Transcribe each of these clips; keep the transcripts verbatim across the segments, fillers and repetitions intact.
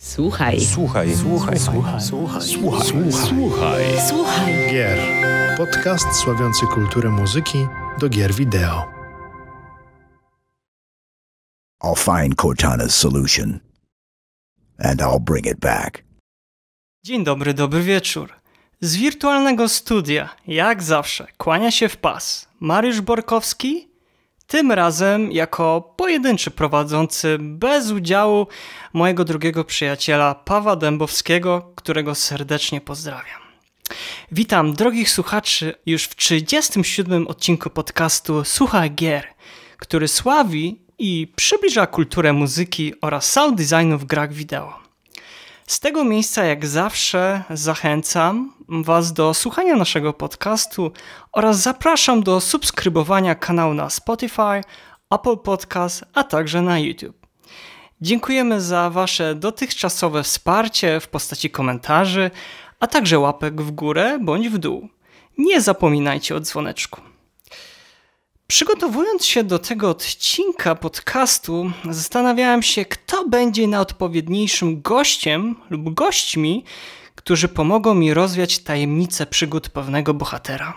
Słuchaj. Słuchaj. Słuchaj. Słuchaj. Słuchaj. Słuchaj. Słuchaj. Słuchaj. Gier. Podcast sławiący kulturę muzyki do gier wideo. I'll find Cortana's solution and I'll bring it back. Dzień dobry, dobry wieczór. Z wirtualnego studia, jak zawsze, kłania się w pas Mariusz Borkowski, tym razem jako pojedynczy prowadzący bez udziału mojego drugiego przyjaciela Pawła Dębowskiego, którego serdecznie pozdrawiam. Witam drogich słuchaczy już w trzydziestym siódmym odcinku podcastu Słuchaj Gier, który sławi i przybliża kulturę muzyki oraz sound designu w grach wideo. Z tego miejsca jak zawsze zachęcam Was do słuchania naszego podcastu oraz zapraszam do subskrybowania kanału na Spotify, Apple Podcast, a także na YouTube. Dziękujemy za Wasze dotychczasowe wsparcie w postaci komentarzy, a także łapek w górę bądź w dół. Nie zapominajcie o dzwoneczku. Przygotowując się do tego odcinka podcastu, zastanawiałem się, kto będzie najodpowiedniejszym gościem lub gośćmi, którzy pomogą mi rozwiać tajemnicę przygód pewnego bohatera.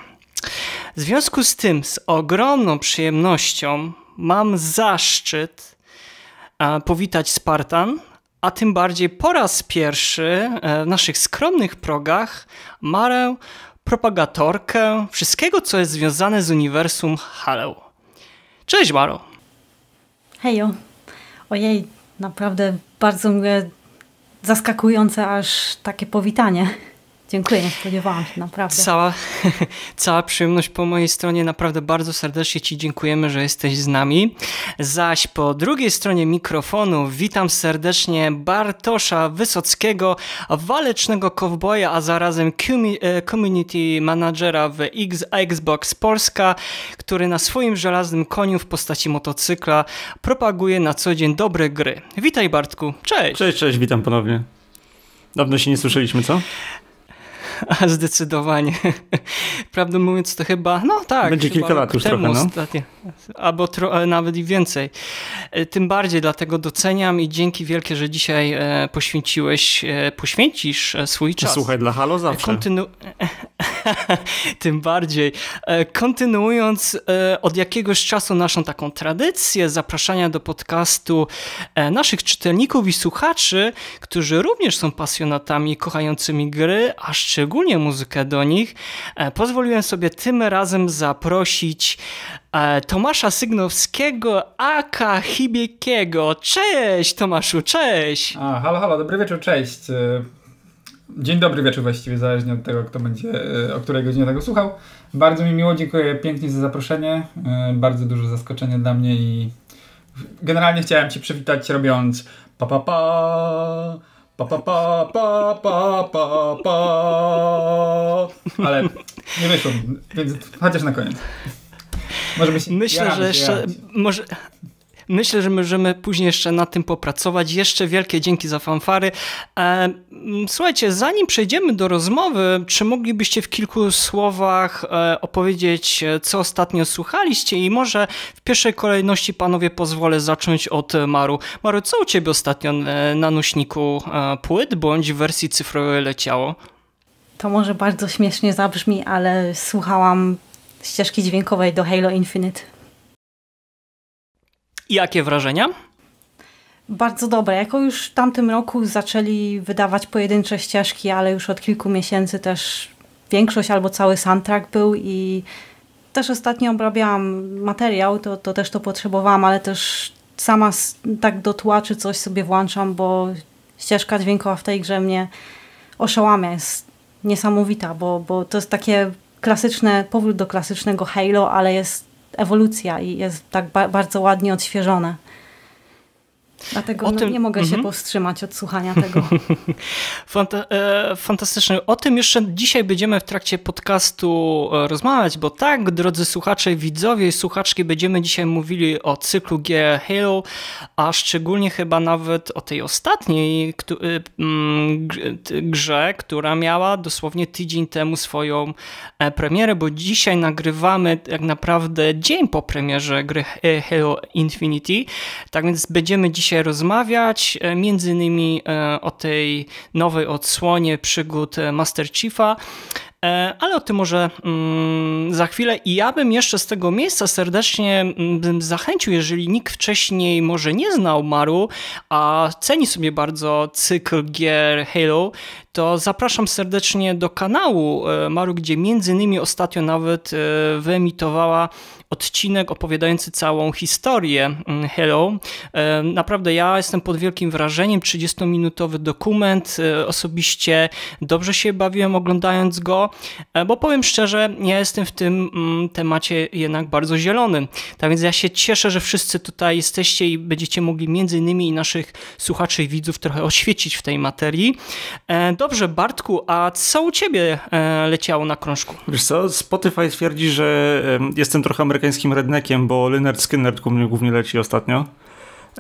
W związku z tym z ogromną przyjemnością mam zaszczyt powitać Spartan, a tym bardziej po raz pierwszy w naszych skromnych progach Marę, propagatorkę wszystkiego, co jest związane z uniwersum Halo. Cześć, Maro. Hejo. Ojej, naprawdę bardzo miłe, zaskakujące aż takie powitanie. Dziękuję, nie spodziewałam się, naprawdę. Cała, cała przyjemność po mojej stronie. Naprawdę bardzo serdecznie Ci dziękujemy, że jesteś z nami. Zaś po drugiej stronie mikrofonu witam serdecznie Bartosza Wysockiego, walecznego kowboja, a zarazem community managera w Xbox Polska, który na swoim żelaznym koniu w postaci motocykla propaguje na co dzień dobre gry. Witaj, Bartku. Cześć. Cześć, cześć, witam ponownie. Dawno się nie słyszeliśmy, co? A zdecydowanie. Prawdę mówiąc, to chyba, no tak. Będzie kilka lat już trochę, no. Albo tro, nawet i więcej. Tym bardziej, dlatego doceniam i dzięki wielkie, że dzisiaj poświęciłeś, poświęcisz swój czas. Słuchaj, dla Halo zawsze. Kontynu... Tym bardziej. Kontynuując od jakiegoś czasu naszą taką tradycję zapraszania do podcastu naszych czytelników i słuchaczy, którzy również są pasjonatami kochającymi gry, a szczególnie Szczególnie muzykę do nich, pozwoliłem sobie tym razem zaprosić Tomasza Sygnowskiego, aka Hibiekiego. Cześć, Tomaszu, cześć! A, halo, halo, dobry wieczór, cześć. Dzień dobry wieczór właściwie, zależnie od tego, kto będzie, o której godzinie tego słuchał. Bardzo mi miło, dziękuję pięknie za zaproszenie. Bardzo duże zaskoczenie dla mnie i generalnie chciałem Cię przywitać robiąc pa pa pa. Pa, pa, pa, pa, pa, pa. Ale nie wyszło, więc chociaż na koniec. Możemy się Myślę, jarać, że jeszcze. Jarać. Może... Myślę, że możemy później jeszcze nad tym popracować. Jeszcze wielkie dzięki za fanfary. Słuchajcie, zanim przejdziemy do rozmowy, czy moglibyście w kilku słowach opowiedzieć, co ostatnio słuchaliście? I może w pierwszej kolejności, panowie, pozwolę zacząć od Maru. Maru, co u ciebie ostatnio na nośniku płyt bądź w wersji cyfrowej leciało? To może bardzo śmiesznie zabrzmi, ale słuchałam ścieżki dźwiękowej do Halo Infinite. Jakie wrażenia? Bardzo dobre. Jako już w tamtym roku zaczęli wydawać pojedyncze ścieżki, ale już od kilku miesięcy też większość albo cały soundtrack był i też ostatnio obrabiałam materiał, to, to też to potrzebowałam, ale też sama tak do tła czy coś sobie włączam, bo ścieżka dźwiękowa w tej grze mnie oszałamia. Jest niesamowita, bo, bo to jest takie klasyczne, powrót do klasycznego Halo, ale jest ewolucja i jest tak ba bardzo ładnie odświeżone. Dlatego o no, tym... nie mogę mm-hmm. się powstrzymać od słuchania tego. Fanta e, fantastyczne. O tym jeszcze dzisiaj będziemy w trakcie podcastu rozmawiać, bo tak, drodzy słuchacze, widzowie i słuchaczki, będziemy dzisiaj mówili o cyklu gier Halo, a szczególnie chyba nawet o tej ostatniej grze, która miała dosłownie tydzień temu swoją premierę, bo dzisiaj nagrywamy tak naprawdę dzień po premierze gry Halo Infinity. Tak więc będziemy dzisiaj się rozmawiać, między innymi o tej nowej odsłonie przygód Master Chiefa, ale o tym może za chwilę. I ja bym jeszcze z tego miejsca serdecznie bym zachęcił, jeżeli nikt wcześniej może nie znał Maru, a ceni sobie bardzo cykl gier Halo, to zapraszam serdecznie do kanału Maru, gdzie między innymi ostatnio nawet wyemitowała odcinek opowiadający całą historię Halo. Naprawdę ja jestem pod wielkim wrażeniem, trzydziestominutowy dokument, osobiście dobrze się bawiłem oglądając go, bo powiem szczerze, ja jestem w tym temacie jednak bardzo zielony. Tak więc ja się cieszę, że wszyscy tutaj jesteście i będziecie mogli między innymi i naszych słuchaczy i widzów trochę oświecić w tej materii. Dobrze, Bartku, a co u ciebie leciało na krążku? Wiesz co, Spotify twierdzi, że jestem trochę amerykańskim redneckiem, bo Lynyrd Skynyrd u mnie głównie leci ostatnio.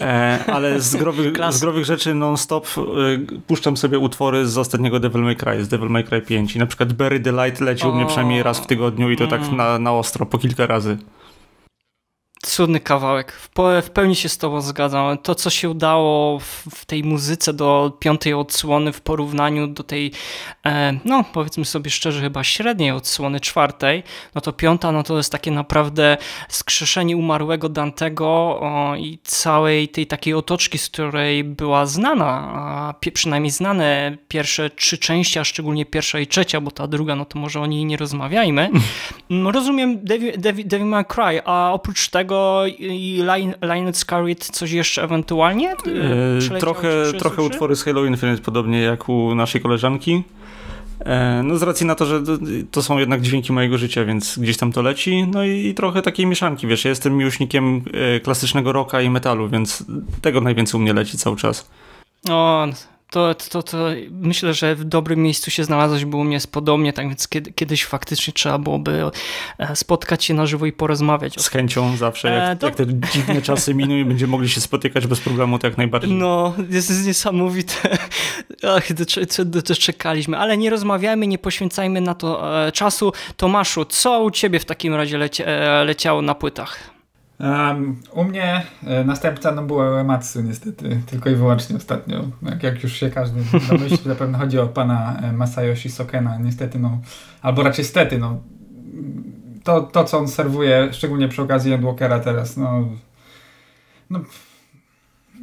E, ale z growych, z growych rzeczy non-stop y, puszczam sobie utwory z ostatniego Devil May Cry, z Devil May Cry pięć. I na przykład Bury the Light leci u mnie przynajmniej raz w tygodniu i to mm. tak na, na ostro, po kilka razy. Cudny kawałek. W, w pełni się z tobą zgadzam. To, co się udało w, w tej muzyce do piątej odsłony w porównaniu do tej, e, no powiedzmy sobie szczerze, chyba średniej odsłony czwartej, no to piąta, no to jest takie naprawdę skrzeszenie umarłego Dantego o, i całej tej takiej otoczki, z której była znana, a pie, przynajmniej znane pierwsze trzy części, a szczególnie pierwsza i trzecia, bo ta druga, no to może o niej nie rozmawiajmy. Rozumiem Devil May Cry, a oprócz tego i Lynyrd Skynyrd coś jeszcze ewentualnie? Yy, trochę czy, czy trochę słyszy? Utwory z Halo Infinite, podobnie jak u naszej koleżanki. E, no z racji na to, że to są jednak dźwięki mojego życia, więc gdzieś tam to leci. No i, i trochę takiej mieszanki, wiesz, ja jestem miłośnikiem klasycznego rocka i metalu, więc tego najwięcej u mnie leci cały czas. O... To, to, to myślę, że w dobrym miejscu się znalazłeś, bo u mnie jest podobnie, tak więc kiedy, kiedyś faktycznie trzeba byłoby spotkać się na żywo i porozmawiać. Z chęcią zawsze, jak, e, to... jak te dziwne czasy miną i będziemy mogli się spotykać bez problemu, to jak najbardziej. No, jest niesamowite. Ach, doczekaliśmy, ale nie rozmawiajmy, nie poświęcajmy na to e, czasu. Tomaszu, co u ciebie w takim razie leci, e, leciało na płytach? Um, u mnie e, następca no, była Uematsu niestety, tylko i wyłącznie ostatnio. Jak, jak już się każdy domyśli, zapewne chodzi o pana e, Masayoshi Sokena. Niestety, no, albo raczej stety, no, to, to co on serwuje, szczególnie przy okazji Endwalkera teraz, no, no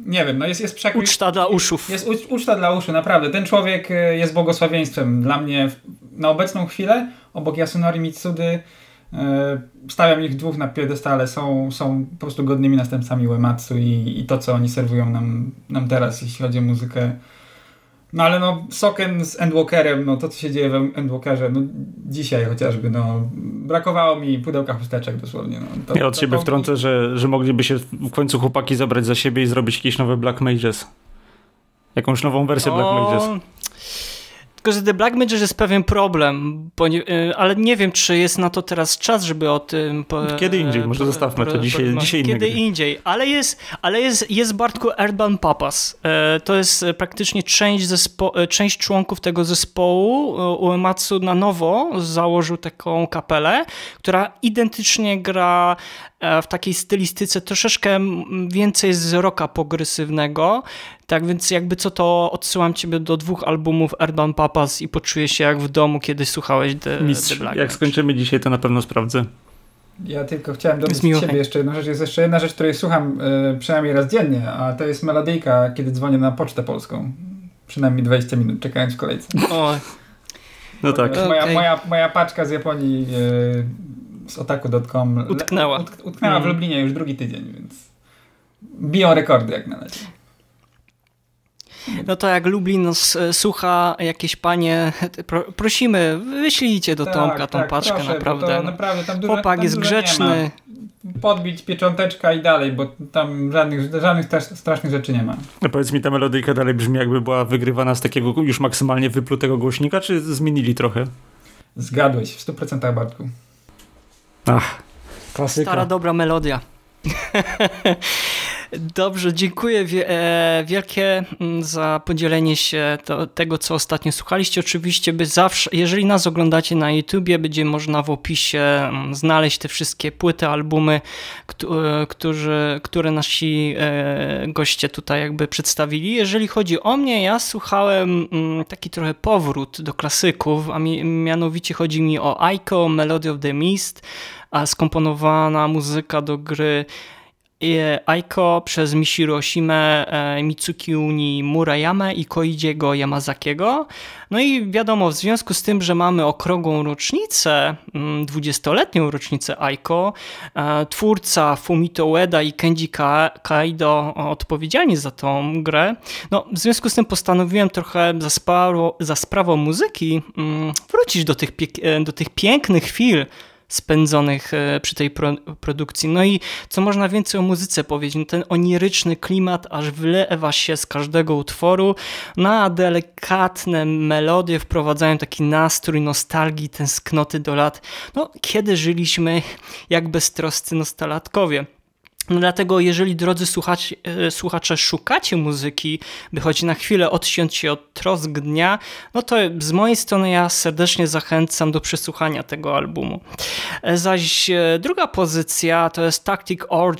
nie wiem, no jest, jest przekrój... Uczta dla uszów. Jest, jest u, uczta dla uszu, naprawdę. Ten człowiek e, jest błogosławieństwem dla mnie w, na obecną chwilę, obok Yasunori Mitsudy. Stawiam ich dwóch na piedestale, są, są po prostu godnymi następcami Uematsu i, i to, co oni serwują nam, nam teraz, jeśli chodzi o muzykę. No ale no, Soken z Endwalkerem, no to, co się dzieje w Endwalkerze, no dzisiaj chociażby, no brakowało mi pudełka chusteczek dosłownie. No, to, ja od to, siebie to... wtrącę, że, że mogliby się w końcu chłopaki zabrać za siebie i zrobić jakieś nowe Black Mages. Jakąś nową wersję o... Black Mages. Tylko, że The Black Mages jest pewien problem, bo nie, ale nie wiem, czy jest na to teraz czas, żeby o tym... Po, kiedy indziej, może po, zostawmy po, to dzisiaj, po, no, dzisiaj Kiedy indziej. indziej, ale jest, ale jest, jest Bartku Urban Papas. To jest praktycznie część, zespo, część członków tego zespołu. Uematsu na nowo założył taką kapelę, która identycznie gra w takiej stylistyce troszeczkę więcej z rocka progresywnego. Tak więc jakby co, to odsyłam ciebie do dwóch albumów Urban Papas i poczuję się jak w domu, kiedy słuchałeś The, Mistrz, The Black. Jak skończymy dzisiaj, to na pewno sprawdzę. Ja tylko chciałem dodać do ciebie jeszcze jedną rzecz. Jest jeszcze jedna rzecz, której słucham y, przynajmniej raz dziennie, a to jest melodyjka, kiedy dzwonię na Pocztę Polską. Przynajmniej dwadzieścia minut czekając w kolejce. O. No tak. Moja, okay. moja, moja paczka z Japonii y, z otaku kropka com utknęła, utk utknęła mm. w Lublinie już drugi tydzień, więc biją rekordy jak na razie. No to jak Lublin nas słucha, jakieś panie, pro, prosimy, wyślijcie do tak, Tomka tą tak, paczkę, proszę, naprawdę. naprawdę tam dużo, Chłopak tam jest grzeczny. Podbić piecząteczka i dalej, bo tam żadnych, żadnych strasznych rzeczy nie ma. No powiedz mi, ta melodyjka dalej brzmi, jakby była wygrywana z takiego już maksymalnie wyplutego głośnika, czy zmienili trochę? Zgadłeś, w stu procentach, Bartku. Ach, klasyka. Stara dobra melodia. Dobrze, dziękuję wielkie za podzielenie się to, tego, co ostatnio słuchaliście. Oczywiście, by zawsze, jeżeli nas oglądacie na YouTubie, będzie można w opisie znaleźć te wszystkie płyty, albumy, którzy, które nasi goście tutaj jakby przedstawili. Jeżeli chodzi o mnie, ja słuchałem taki trochę powrót do klasyków, a mianowicie chodzi mi o I C O, Melody of the Mist, a skomponowana muzyka do gry I C O przez Michiru Oshimę, Mitsuki Uni Murayamę i Koidziego Yamazakiego. No i wiadomo, w związku z tym, że mamy okrągłą rocznicę, dwudziestoletnią rocznicę I C O, twórca Fumito Ueda i Kenji Kaido odpowiedzialni za tą grę, no w związku z tym postanowiłem trochę za, sparo, za sprawą muzyki wrócić do tych, do tych pięknych chwil spędzonych przy tej pro produkcji. No i co można więcej o muzyce powiedzieć? No ten oniryczny klimat aż wylewa się z każdego utworu, no a delikatne melodie wprowadzają taki nastrój nostalgii, tęsknoty do lat, no kiedy żyliśmy jak beztroscy nastolatkowie. No dlatego jeżeli, drodzy słuchacze, słuchacze, szukacie muzyki, by choć na chwilę odsiąść się od trosk dnia, no to z mojej strony ja serdecznie zachęcam do przesłuchania tego albumu. Zaś druga pozycja to jest Tactic Org,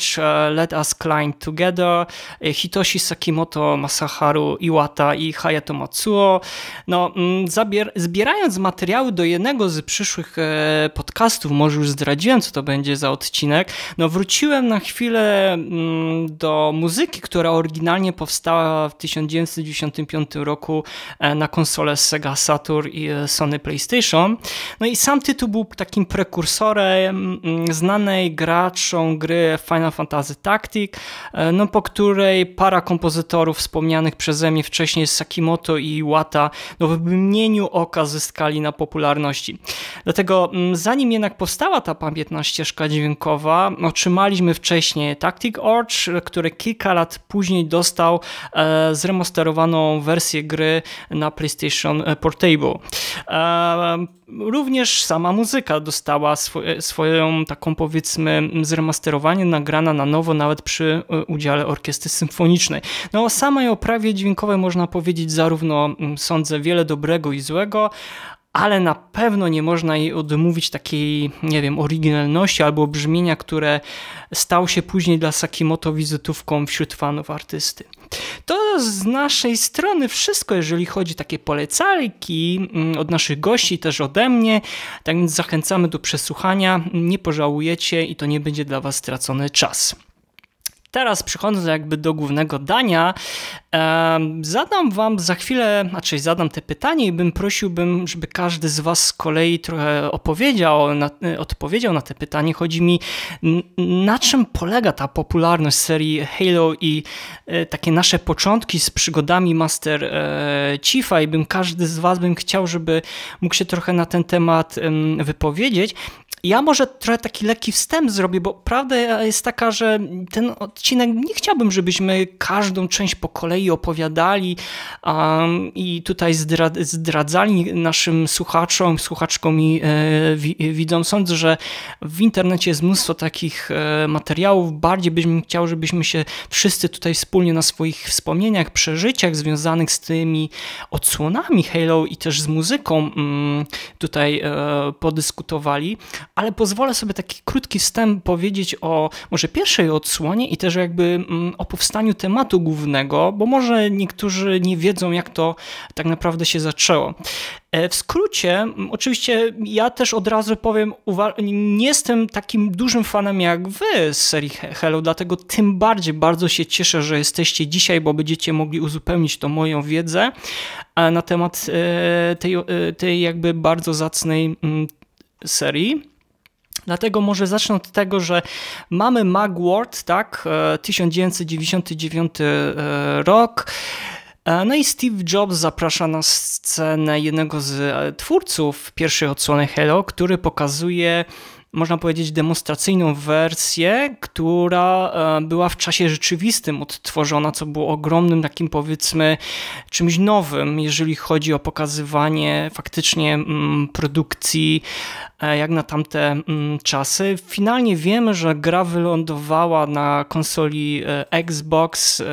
Let Us Climb Together, Hitoshi Sakimoto, Masaharu Iwata i Hayato Matsuo. No, zbierając materiały do jednego z przyszłych podcastów, może już zdradziłem, co to będzie za odcinek, no wróciłem na chwilę do muzyki, która oryginalnie powstała w tysiąc dziewięćset dziewięćdziesiątym piątym roku na konsolę Sega Saturn i Sony PlayStation. No i sam tytuł był takim prekursorem znanej graczom gry Final Fantasy Tactic, no po której para kompozytorów wspomnianych przeze mnie wcześniej, Sakimoto i Iwata, no w mgnieniu oka zyskali na popularności. Dlatego zanim jednak powstała ta pamiętna ścieżka dźwiękowa, otrzymaliśmy wcześniej Tactic Org, który kilka lat później dostał e, zremasterowaną wersję gry na PlayStation Portable. E, również sama muzyka dostała sw swoją taką, powiedzmy, zremasterowanie, nagrana na nowo nawet przy udziale orkiestry symfonicznej. No o samej oprawie dźwiękowej można powiedzieć zarówno, sądzę, wiele dobrego i złego, ale na pewno nie można jej odmówić takiej, nie wiem, oryginalności albo brzmienia, które stało się później dla Sakimoto wizytówką wśród fanów artysty. To z naszej strony wszystko, jeżeli chodzi o takie polecajki od naszych gości, też ode mnie. Tak więc zachęcamy do przesłuchania, nie pożałujecie i to nie będzie dla was stracony czas. Teraz przychodząc jakby do głównego dania, e, zadam wam za chwilę, znaczy zadam te pytanie i bym prosiłbym, żeby każdy z was z kolei trochę opowiedział, na, odpowiedział na te pytanie. Chodzi mi, na czym polega ta popularność serii Halo i e, takie nasze początki z przygodami Master e, Chiefa, i bym każdy z was bym chciał, żeby mógł się trochę na ten temat e, wypowiedzieć. Ja może trochę taki lekki wstęp zrobię, bo prawda jest taka, że ten odcinek nie chciałbym, żebyśmy każdą część po kolei opowiadali um, i tutaj zdra zdradzali naszym słuchaczom, słuchaczkom i e, wi widzom. Sądzę, że w internecie jest mnóstwo takich e, materiałów. Bardziej bym chciał, żebyśmy się wszyscy tutaj wspólnie na swoich wspomnieniach, przeżyciach związanych z tymi odsłonami Halo i też z muzyką mm, tutaj e, podyskutowali. Ale pozwolę sobie taki krótki wstęp powiedzieć o może pierwszej odsłonie i też jakby o powstaniu tematu głównego, bo może niektórzy nie wiedzą, jak to tak naprawdę się zaczęło. W skrócie, oczywiście ja też od razu powiem, nie jestem takim dużym fanem jak wy z serii Halo, dlatego tym bardziej bardzo się cieszę, że jesteście dzisiaj, bo będziecie mogli uzupełnić tą moją wiedzę na temat tej, tej jakby bardzo zacnej serii. Dlatego może zacznę od tego, że mamy Magworld, tak, tysiąc dziewięćset dziewięćdziesiąty dziewiąty rok. No i Steve Jobs zaprasza na scenę jednego z twórców pierwszej odsłony Halo, który pokazuje można powiedzieć, demonstracyjną wersję, która była w czasie rzeczywistym odtworzona, co było ogromnym takim, powiedzmy, czymś nowym, jeżeli chodzi o pokazywanie faktycznie produkcji jak na tamte czasy. Finalnie wiemy, że gra wylądowała na konsoli Xbox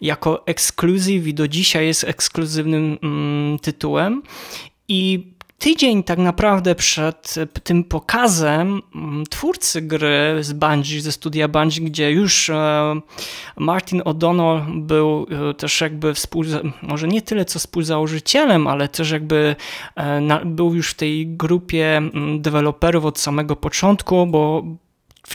jako ekskluzyw i do dzisiaj jest ekskluzywnym tytułem. I tydzień tak naprawdę przed tym pokazem twórcy gry z Bungie, ze studia Bungie, gdzie już Martin O'Donnell był też jakby współza, może nie tyle co współzałożycielem, ale też jakby był już w tej grupie deweloperów od samego początku, bo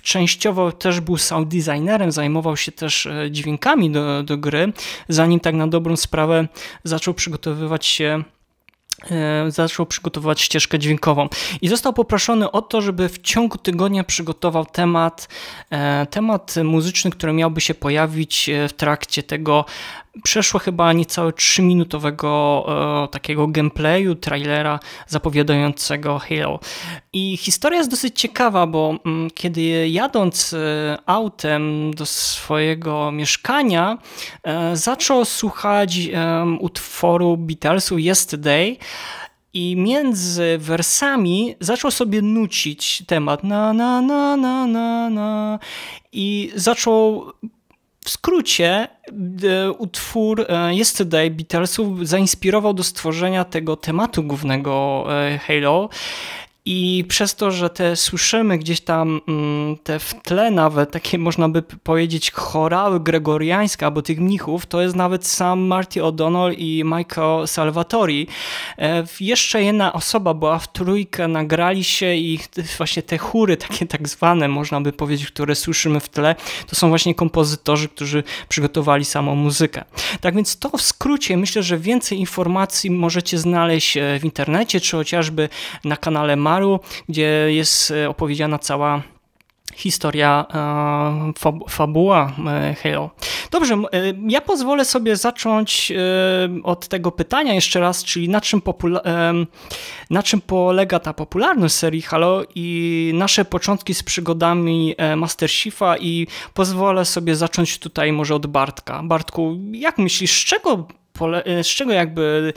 częściowo też był sound designerem, zajmował się też dźwiękami do, do gry, zanim tak na dobrą sprawę zaczął przygotowywać się zaczął przygotowywać ścieżkę dźwiękową i został poproszony o to, żeby w ciągu tygodnia przygotował temat, temat muzyczny, który miałby się pojawić w trakcie tego przeszło chyba niecałe trzyminutowego e, takiego gameplayu, trailera zapowiadającego Halo. I historia jest dosyć ciekawa, bo m, kiedy jadąc e, autem do swojego mieszkania e, zaczął słuchać e, utworu Beatlesu Yesterday i między wersami zaczął sobie nucić temat na na na na na na i zaczął w skrócie utwór Yesterday Beatlesów zainspirował do stworzenia tego tematu głównego Halo i przez to, że te słyszymy gdzieś tam te w tle nawet takie można by powiedzieć chorały gregoriańskie albo tych mnichów, to jest nawet sam Martin O'Donnell i Michael Salvatori. Jeszcze jedna osoba była w trójkę, nagrali się i właśnie te chóry takie tak zwane można by powiedzieć, które słyszymy w tle, to są właśnie kompozytorzy, którzy przygotowali samą muzykę. Tak więc to w skrócie, myślę, że więcej informacji możecie znaleźć w internecie czy chociażby na kanale Mara, gdzie jest opowiedziana cała historia, fabuła Halo. Dobrze, ja pozwolę sobie zacząć od tego pytania jeszcze raz, czyli na czym, na czym polega ta popularność serii Halo i nasze początki z przygodami Master Chiefa i pozwolę sobie zacząć tutaj może od Bartka. Bartku, jak myślisz, z czego z czego jakby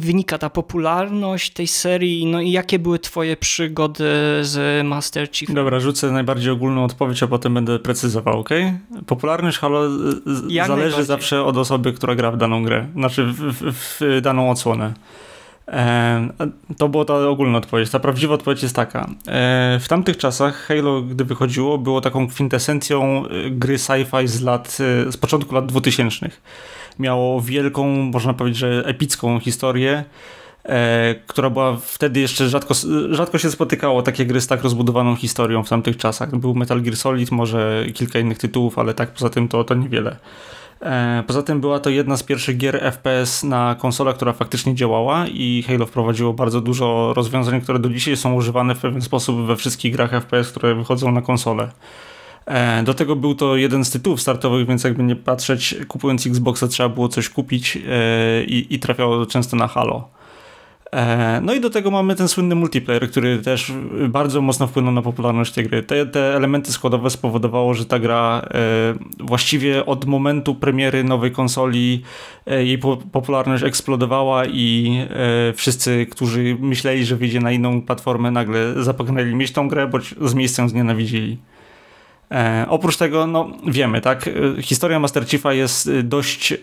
wynika ta popularność tej serii, no i jakie były twoje przygody z Master Chief? Dobra, rzucę najbardziej ogólną odpowiedź, a potem będę precyzował, ok? Popularność Halo zależy zawsze od osoby, która gra w daną grę, znaczy w, w, w daną odsłonę. E, to była ta ogólna odpowiedź. Ta prawdziwa odpowiedź jest taka. E, w tamtych czasach Halo, gdy wychodziło, było taką kwintesencją gry sci-fi z lat, z początku lat dwutysięcznych. Miało wielką, można powiedzieć, że epicką historię, e, która była wtedy jeszcze rzadko, rzadko się spotykało takie gry z tak rozbudowaną historią w tamtych czasach. Był Metal Gear Solid, może kilka innych tytułów, ale tak poza tym to, to niewiele. E, poza tym była to jedna z pierwszych gier F P S na konsolę, która faktycznie działała i Halo wprowadziło bardzo dużo rozwiązań, które do dzisiaj są używane w pewien sposób we wszystkich grach F P S, które wychodzą na konsolę. Do tego był to jeden z tytułów startowych, więc jakby nie patrzeć, kupując Xboxa trzeba było coś kupić yy, i trafiało często na Halo. Yy, no i do tego mamy ten słynny multiplayer, który też bardzo mocno wpłynął na popularność tej gry. Te, te elementy składowe spowodowało, że ta gra yy, właściwie od momentu premiery nowej konsoli yy, jej po popularność eksplodowała i yy, wszyscy, którzy myśleli, że wyjdzie na inną platformę, nagle zapragnęli mieć tą grę, bądź z miejscem znienawidzili. E, oprócz tego, no wiemy, tak, historia Master Chiefa jest dość e,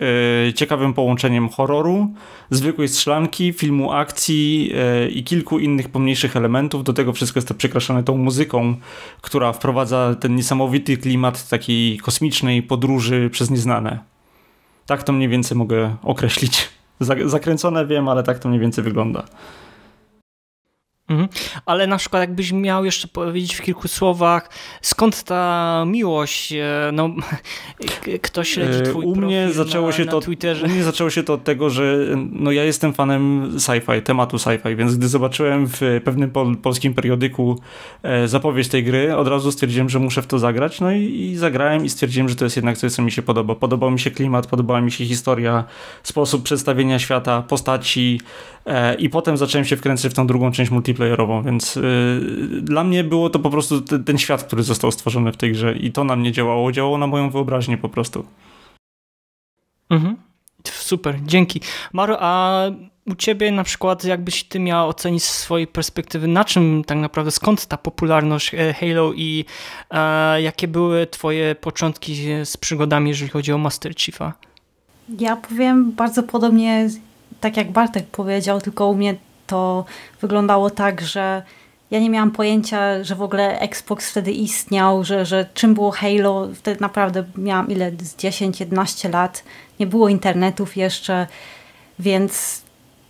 ciekawym połączeniem horroru, zwykłej strzelanki, filmu akcji e, i kilku innych pomniejszych elementów. Do tego wszystko jest to przekraczane tą muzyką, która wprowadza ten niesamowity klimat takiej kosmicznej podróży przez nieznane. Tak to mniej więcej mogę określić. Zakręcone wiem, ale tak to mniej więcej wygląda. Mhm. Ale na przykład jakbyś miał jeszcze powiedzieć w kilku słowach, skąd ta miłość, no ktoś śledzi twój u mnie zaczęło na, się na to, Twitterze. U mnie zaczęło się to od tego, że no ja jestem fanem sci-fi, tematu sci-fi, więc gdy zobaczyłem w pewnym pol polskim periodyku e, zapowiedź tej gry, od razu stwierdziłem, że muszę w to zagrać, no i, i zagrałem i stwierdziłem, że to jest jednak coś, co mi się podoba. Podobał mi się klimat, podobała mi się historia, sposób przedstawienia świata, postaci e, i potem zacząłem się wkręcać w tą drugą część multiplayer, multiplayerową, więc yy, dla mnie było to po prostu ten, ten świat, który został stworzony w tej grze i to na mnie działało, działało na moją wyobraźnię po prostu. Mhm. Super, dzięki. Maro, a u ciebie na przykład jakbyś ty miała ocenić z swojej perspektywy, na czym tak naprawdę, skąd ta popularność Halo i e, jakie były twoje początki z przygodami, jeżeli chodzi o Master Chiefa? Ja powiem bardzo podobnie, tak jak Bartek powiedział, tylko u mnie to wyglądało tak, że ja nie miałam pojęcia, że w ogóle Xbox wtedy istniał, że, że czym było Halo. Wtedy naprawdę miałam ile, z dziesięć jedenaście lat, nie było internetów jeszcze, więc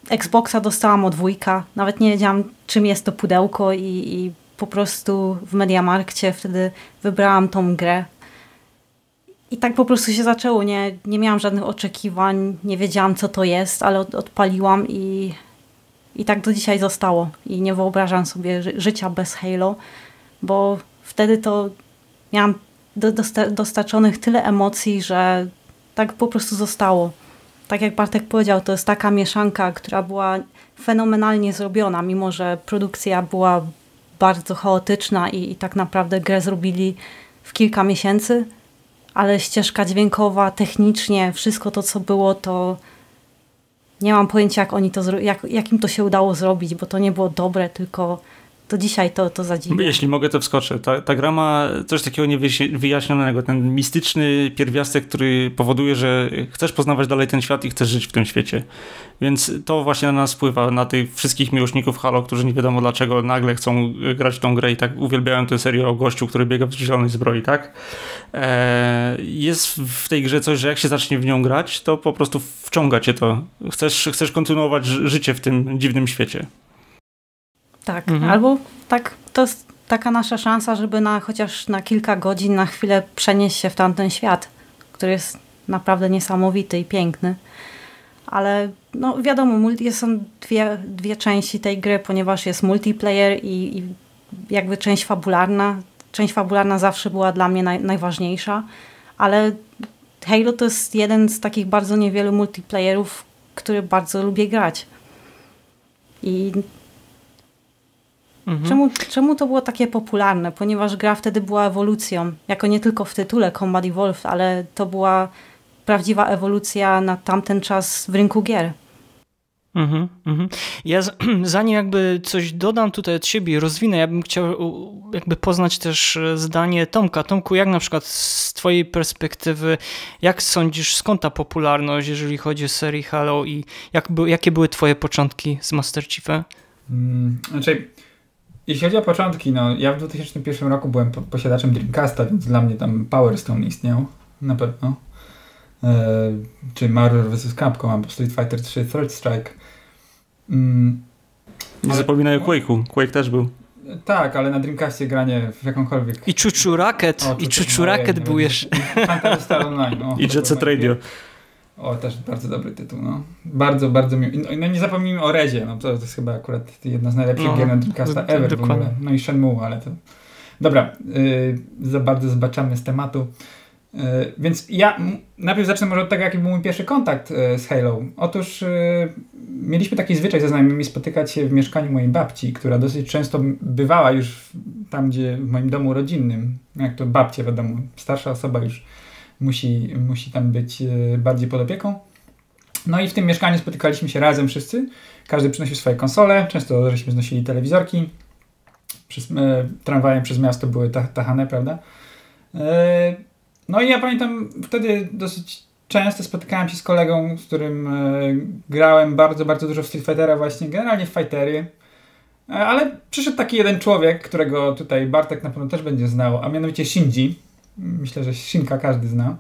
Xboxa dostałam od wujka, nawet nie wiedziałam, czym jest to pudełko i, i po prostu w Mediamarkcie wtedy wybrałam tą grę. I tak po prostu się zaczęło, nie, nie miałam żadnych oczekiwań, nie wiedziałam, co to jest, ale od, odpaliłam i, i tak do dzisiaj zostało. I nie wyobrażam sobie ży życia bez Halo, bo wtedy to miałam do, dosta dostarczonych tyle emocji, że tak po prostu zostało. Tak jak Bartek powiedział, to jest taka mieszanka, która była fenomenalnie zrobiona, mimo że produkcja była bardzo chaotyczna i, i tak naprawdę grę zrobili w kilka miesięcy, ale ścieżka dźwiękowa, technicznie, wszystko to, co było, to nie mam pojęcia, jak oni to, jak, jak im to się udało zrobić, bo to nie było dobre, tylko to dzisiaj to, to zadziwia. Jeśli mogę, to wskoczę. Ta, ta gra ma coś takiego niewyjaśnionego, ten mistyczny pierwiastek, który powoduje, że chcesz poznawać dalej ten świat i chcesz żyć w tym świecie. Więc to właśnie na nas wpływa, na tych wszystkich miłośników Halo, którzy nie wiadomo dlaczego nagle chcą grać w tą grę i tak uwielbiałem tę serię o gościu, który biega w zielonej zbroi, tak? Eee, jest w tej grze coś, że jak się zacznie w nią grać, to po prostu wciąga cię to. Chcesz, chcesz kontynuować życie w tym dziwnym świecie. Tak, mhm. Albo tak, to jest taka nasza szansa, żeby na, chociaż na kilka godzin, na chwilę przenieść się w tamten świat, który jest naprawdę niesamowity i piękny. Ale no wiadomo, są dwie, dwie części tej gry, ponieważ jest multiplayer i, i jakby część fabularna. Część fabularna zawsze była dla mnie naj, najważniejsza, ale Halo to jest jeden z takich bardzo niewielu multiplayerów, który bardzo lubię grać. I Mhm. Czemu, czemu to było takie popularne? Ponieważ gra wtedy była ewolucją, jako nie tylko w tytule Combat Evolved, ale to była prawdziwa ewolucja na tamten czas w rynku gier. Mhm, mhm. Ja z, zanim jakby coś dodam tutaj od siebie, rozwinę, ja bym chciał jakby poznać też zdanie Tomka. Tomku, jak na przykład z twojej perspektywy, jak sądzisz, skąd ta popularność, jeżeli chodzi o serię Halo i jak by, jakie były twoje początki z Master Chiefem? Hmm, znaczy... Jeśli chodzi o początki, no ja w dwa tysiące pierwszym roku byłem posiadaczem Dreamcasta, więc dla mnie tam Power Stone istniał, na pewno. Yy, czy Mario versus. Capcom, albo Street Fighter trzy, Third Strike. Yy, Nie ale... zapominaj o Quake'u, Quake też był. Tak, ale na Dreamcastie granie w jakąkolwiek... I Chuchu Racket, o, i Chuchu Racket był jeszcze. Phantasy Star Online. O, I Jet Set Radio. O, też bardzo dobry tytuł, no. Bardzo, bardzo miły. No, no nie zapomnijmy o Redzie, no to, to jest chyba akurat jedna z najlepszych no, gier na Dreamcasta ever dokładnie. W ogóle. No i Shenmue, ale to... Dobra, yy, za bardzo zbaczamy z tematu. Yy, więc ja najpierw zacznę może od tego, jaki był mój pierwszy kontakt yy, z Halo. Otóż yy, mieliśmy taki zwyczaj ze znajomymi spotykać się w mieszkaniu mojej babci, która dosyć często bywała już tam, gdzie w moim domu rodzinnym. Jak to babcia, wiadomo, starsza osoba już... Musi, musi tam być bardziej pod opieką. No i w tym mieszkaniu spotykaliśmy się razem wszyscy. Każdy przynosił swoje konsole. Często żeśmy znosili telewizorki. Przez, e, tramwajem przez miasto były tachane, prawda? E, no i ja pamiętam, wtedy dosyć często spotykałem się z kolegą, z którym e, grałem bardzo, bardzo dużo w Street Fightera właśnie. Generalnie w fightery. E, ale przyszedł taki jeden człowiek, którego tutaj Bartek na pewno też będzie znał, a mianowicie Shinji. Myślę, że Shinka każdy zna.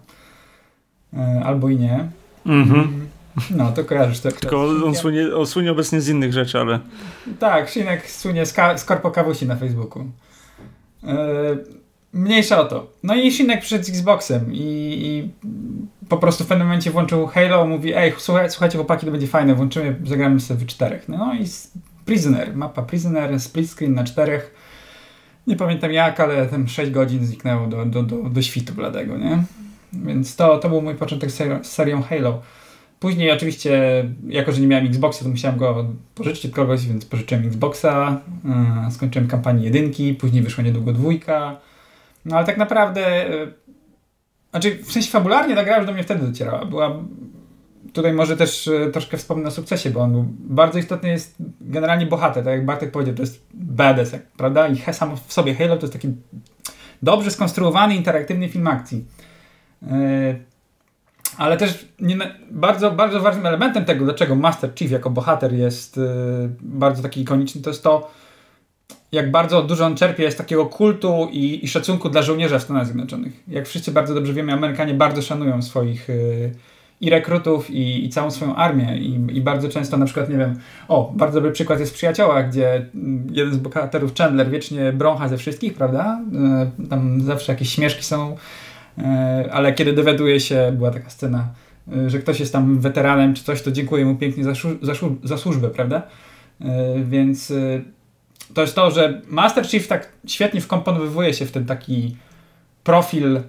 Albo i nie. Mhm. No, to kojarzysz. To, Tylko on słynie, on słynie obecnie z innych rzeczy, ale... Tak, Shinek słynie z, z Korpo Kawusi na Facebooku. Mniejsza o to. No i Shinek przyszedł z Xboxem i, i po prostu w pewnym momencie włączył Halo, mówi ej, słuchaj, słuchajcie chłopaki, to będzie fajne, włączymy, zagramy sobie w czterech. No i Prisoner, mapa Prisoner, split screen na czterech. Nie pamiętam jak, ale tam sześć godzin zniknęło do, do, do, do świtu bladego, nie? Więc to, to był mój początek z serią Halo. Później oczywiście, jako że nie miałem Xboxa, to musiałem go pożyczyć od kogoś, więc pożyczyłem Xboxa, yy, skończyłem kampanię jedynki, później wyszła niedługo dwójka. No ale tak naprawdę, yy, znaczy w sensie fabularnie ta gra już do mnie wtedy docierała. Była, tutaj może też yy, troszkę wspomnę o sukcesie, bo on był, bardzo istotny jest generalnie bohater, tak jak Bartek powiedział, to jest badass, prawda? I samo w sobie Halo to jest taki dobrze skonstruowany, interaktywny film akcji. Yy, Ale też nie, bardzo, bardzo ważnym elementem tego, dlaczego Master Chief jako bohater jest yy, bardzo taki ikoniczny, to jest to, jak bardzo dużo on czerpie z takiego kultu i, i szacunku dla żołnierza w Stanach Zjednoczonych. Jak wszyscy bardzo dobrze wiemy, Amerykanie bardzo szanują swoich yy, i rekrutów, i, i całą swoją armię. I, I bardzo często na przykład, nie wiem, o, bardzo dobry przykład jest Przyjacioła, gdzie jeden z bohaterów, Chandler, wiecznie brącha ze wszystkich, prawda? Yy, tam zawsze jakieś śmieszki są. Ale kiedy dowiaduje się, była taka scena, że ktoś jest tam weteranem czy coś, to dziękuję mu pięknie za, za, za służbę, prawda? Więc to jest to, że Master Chief tak świetnie wkomponowuje się w ten taki profil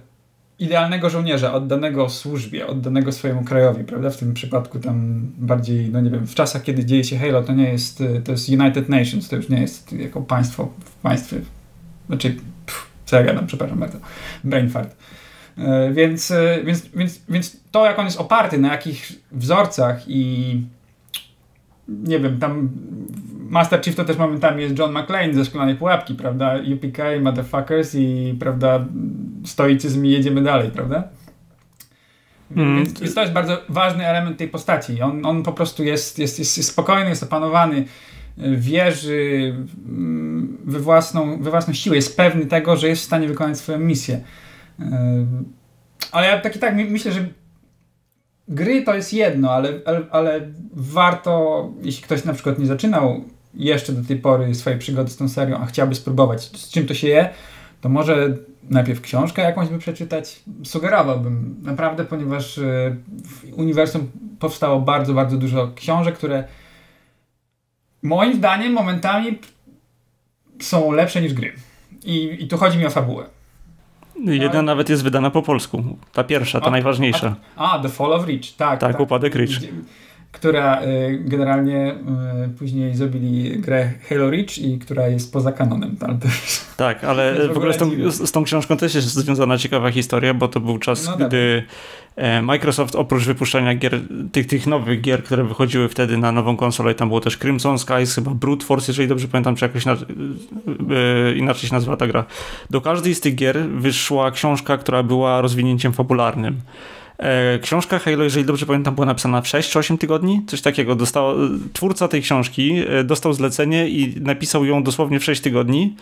idealnego żołnierza, oddanego służbie, oddanego swojemu krajowi, prawda? W tym przypadku tam bardziej, no nie wiem, w czasach, kiedy dzieje się Halo, to nie jest, to jest United Nations, to już nie jest jako państwo w państwie, znaczy, pff, co ja gadam, przepraszam bardzo, brain fart. Więc, więc, więc, więc to, jak on jest oparty, na jakich wzorcach i nie wiem, tam Master Chief to też momentami jest John McClane ze Szklanej Pułapki, prawda, U P K, motherfuckers i prawda, stoicyzm i jedziemy dalej, prawda? Mm. Więc, więc to jest bardzo ważny element tej postaci. On, on po prostu jest, jest, jest, jest spokojny, jest opanowany, wierzy we własną, we własną siłę, jest pewny tego, że jest w stanie wykonać swoją misję. Ale ja tak i tak myślę, że gry to jest jedno, ale, ale, ale warto, jeśli ktoś na przykład nie zaczynał jeszcze do tej pory swojej przygody z tą serią, a chciałby spróbować, z czym to się je, to może najpierw książkę jakąś by przeczytać. Sugerowałbym naprawdę, ponieważ w uniwersum powstało bardzo, bardzo dużo książek, które moim zdaniem momentami są lepsze niż gry. I, i tu chodzi mi o fabułę. Jedna nawet jest wydana po polsku. Ta pierwsza, ta a, najważniejsza. A, a, The Fall of Reach, tak. Tak, ta, upadek Reach. Która y, generalnie y, później zrobili grę Halo Reach i która jest poza kanonem. Tam też. Tak, ale w ogóle, w ogóle z, tą, z, z tą książką też jest związana ciekawa historia, bo to był czas, no gdy tak. Microsoft oprócz wypuszczania gier, tych, tych nowych gier, które wychodziły wtedy na nową konsolę, tam było też Crimson Skies, chyba Brute Force, jeżeli dobrze pamiętam, czy jakoś na, yy, inaczej się nazywa ta gra. Do każdej z tych gier wyszła książka, która była rozwinięciem fabularnym. Książka Halo, jeżeli dobrze pamiętam, była napisana w sześć czy osiem tygodni, coś takiego. Dostał, twórca tej książki dostał zlecenie i napisał ją dosłownie w sześć tygodni.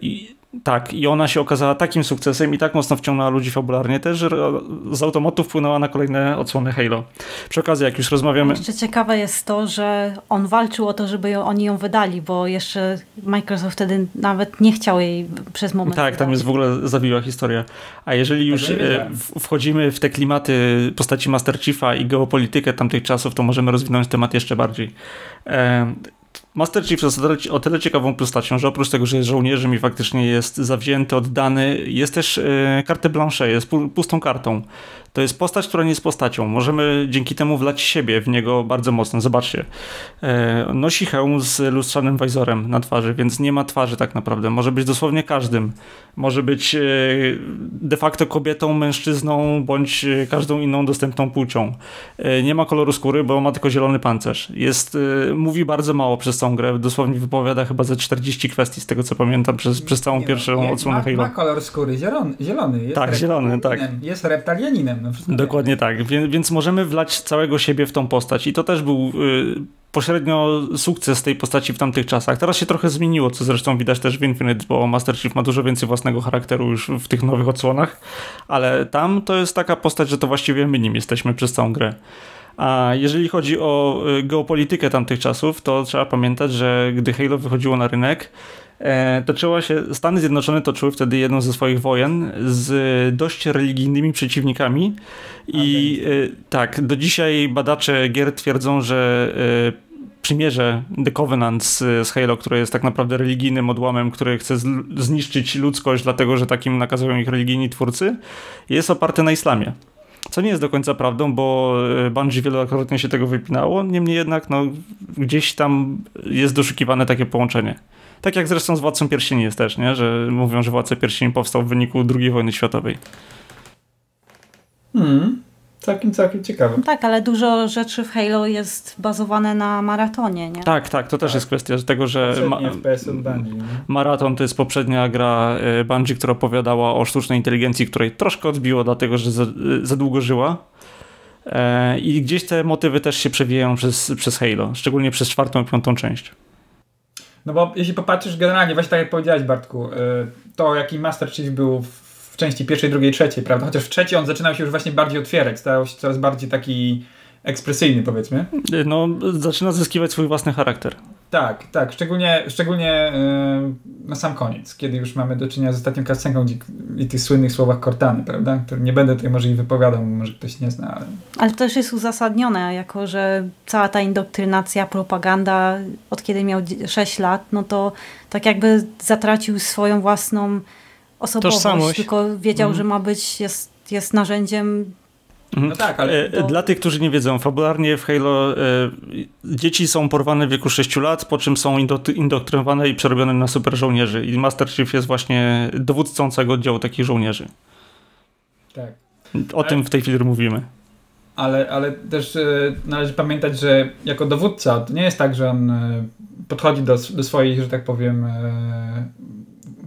I, tak, i ona się okazała takim sukcesem i tak mocno wciągnęła ludzi fabularnie też, że z automatu wpłynęła na kolejne odsłony Halo. Przy okazji, jak już rozmawiamy... Jeszcze ciekawe jest to, że on walczył o to, żeby ją, oni ją wydali, bo jeszcze Microsoft wtedy nawet nie chciał jej przez moment... Tak, wydać. Tam jest w ogóle zawiła historia. A jeżeli już wchodzimy w te klimaty postaci Master Chiefa i geopolitykę tamtych czasów, to możemy rozwinąć temat jeszcze bardziej. Master Chief jest o tyle ciekawą postacią, że oprócz tego, że jest żołnierzem i faktycznie jest zawzięty, oddany, jest też carte blanche, jest pustą kartą. To jest postać, która nie jest postacią. Możemy dzięki temu wlać siebie w niego bardzo mocno. Zobaczcie. Nosi hełm z lustrzanym wajzorem na twarzy, więc nie ma twarzy tak naprawdę. Może być dosłownie każdym. Może być de facto kobietą, mężczyzną, bądź każdą inną dostępną płcią. Nie ma koloru skóry, bo ma tylko zielony pancerz. Jest, mówi bardzo mało przez całą grę. Dosłownie wypowiada chyba ze czterdzieści kwestii, z tego co pamiętam, przez, przez całą nie pierwszą ma, odsłonę Halo. Ma kolor skóry zielony. zielony. Jest tak, zielony, tak. Jest reptalianinem. No dokładnie tak, więc, więc możemy wlać całego siebie w tą postać i to też był y, pośrednio sukces tej postaci w tamtych czasach. Teraz się trochę zmieniło, co zresztą widać też w Infinite, bo Master Chief ma dużo więcej własnego charakteru już w tych nowych odsłonach, ale tam to jest taka postać, że to właściwie my nim jesteśmy przez całą grę. A jeżeli chodzi o geopolitykę tamtych czasów, to trzeba pamiętać, że gdy Halo wychodziło na rynek, toczyła się, Stany Zjednoczone toczyły wtedy jedną ze swoich wojen z dość religijnymi przeciwnikami i okay. Tak, do dzisiaj badacze gier twierdzą, że przymierze The Covenant z, z Halo, które jest tak naprawdę religijnym odłamem, który chce z, zniszczyć ludzkość, dlatego że takim nakazują ich religijni twórcy, jest oparte na islamie. co nie jest do końca prawdą, bo Bungie wielokrotnie się tego wypinało, niemniej jednak no, gdzieś tam jest doszukiwane takie połączenie. Tak jak zresztą z Władcą Pierścieni jest też, nie? Że mówią, że Władca Pierścieni powstał w wyniku drugiej wojny światowej. Hmm, całkiem, całkiem ciekawe. No tak, ale dużo rzeczy w Halo jest bazowane na maratonie, nie? Tak, tak, to też tak. jest kwestia tego, że ma Bungie, maraton to jest poprzednia gra Bungie, która opowiadała o sztucznej inteligencji, której troszkę odbiło, dlatego że za, za długo żyła. E, I gdzieś te motywy też się przewijają przez, przez Halo, szczególnie przez czwartą i piątą część. No bo jeśli popatrzysz generalnie, właśnie tak jak powiedziałeś, Bartku, to jaki Master Chief był w części pierwszej, drugiej, trzeciej, prawda? Chociaż w trzeciej on zaczynał się już właśnie bardziej otwierać, stał się coraz bardziej taki ekspresyjny, powiedzmy. No, zaczyna zyskiwać swój własny charakter. Tak, tak, szczególnie, szczególnie yy, na sam koniec, kiedy już mamy do czynienia z ostatnią cutscenką i tych słynnych słowach Cortany, prawda? Które nie będę tutaj może ich wypowiadał, może ktoś nie zna, ale... Ale to też jest uzasadnione, jako że cała ta indoktrynacja, propaganda, od kiedy miał sześć lat, no to tak jakby zatracił swoją własną osobowość, tożsamość. Tylko wiedział, mm. że ma być, jest, jest narzędziem... No tak, ale do... Dla tych, którzy nie wiedzą, fabularnie w Halo e, dzieci są porwane w wieku sześciu lat, po czym są indoktrynowane i przerobione na super żołnierzy. I Master Chief jest właśnie dowódcą całego oddziału takich żołnierzy. Tak. O ale... tym w tej chwili mówimy. Ale, ale też e, należy pamiętać, że jako dowódca to nie jest tak, że on e, podchodzi do, do swoich, że tak powiem, e,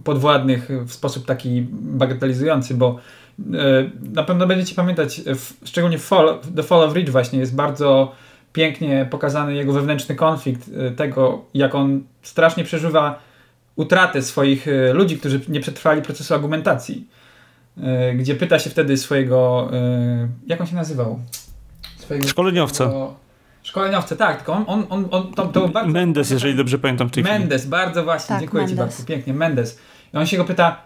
podwładnych w sposób taki bagatelizujący, bo na pewno będziecie pamiętać, szczególnie w Fall, The Fall of Reach właśnie jest bardzo pięknie pokazany jego wewnętrzny konflikt, tego jak on strasznie przeżywa utratę swoich ludzi, którzy nie przetrwali procesu argumentacji, gdzie pyta się wtedy swojego, jak on się nazywał? Swojego szkoleniowca. Swojego... Szkoleniowca, tak, tylko on, on, on, on to, to bardzo... Mendes, jeżeli dobrze pamiętam w tej chwili. Mendes, bardzo właśnie, tak, dziękuję Mendes. Ci bardzo, pięknie, Mendes. I on się go pyta,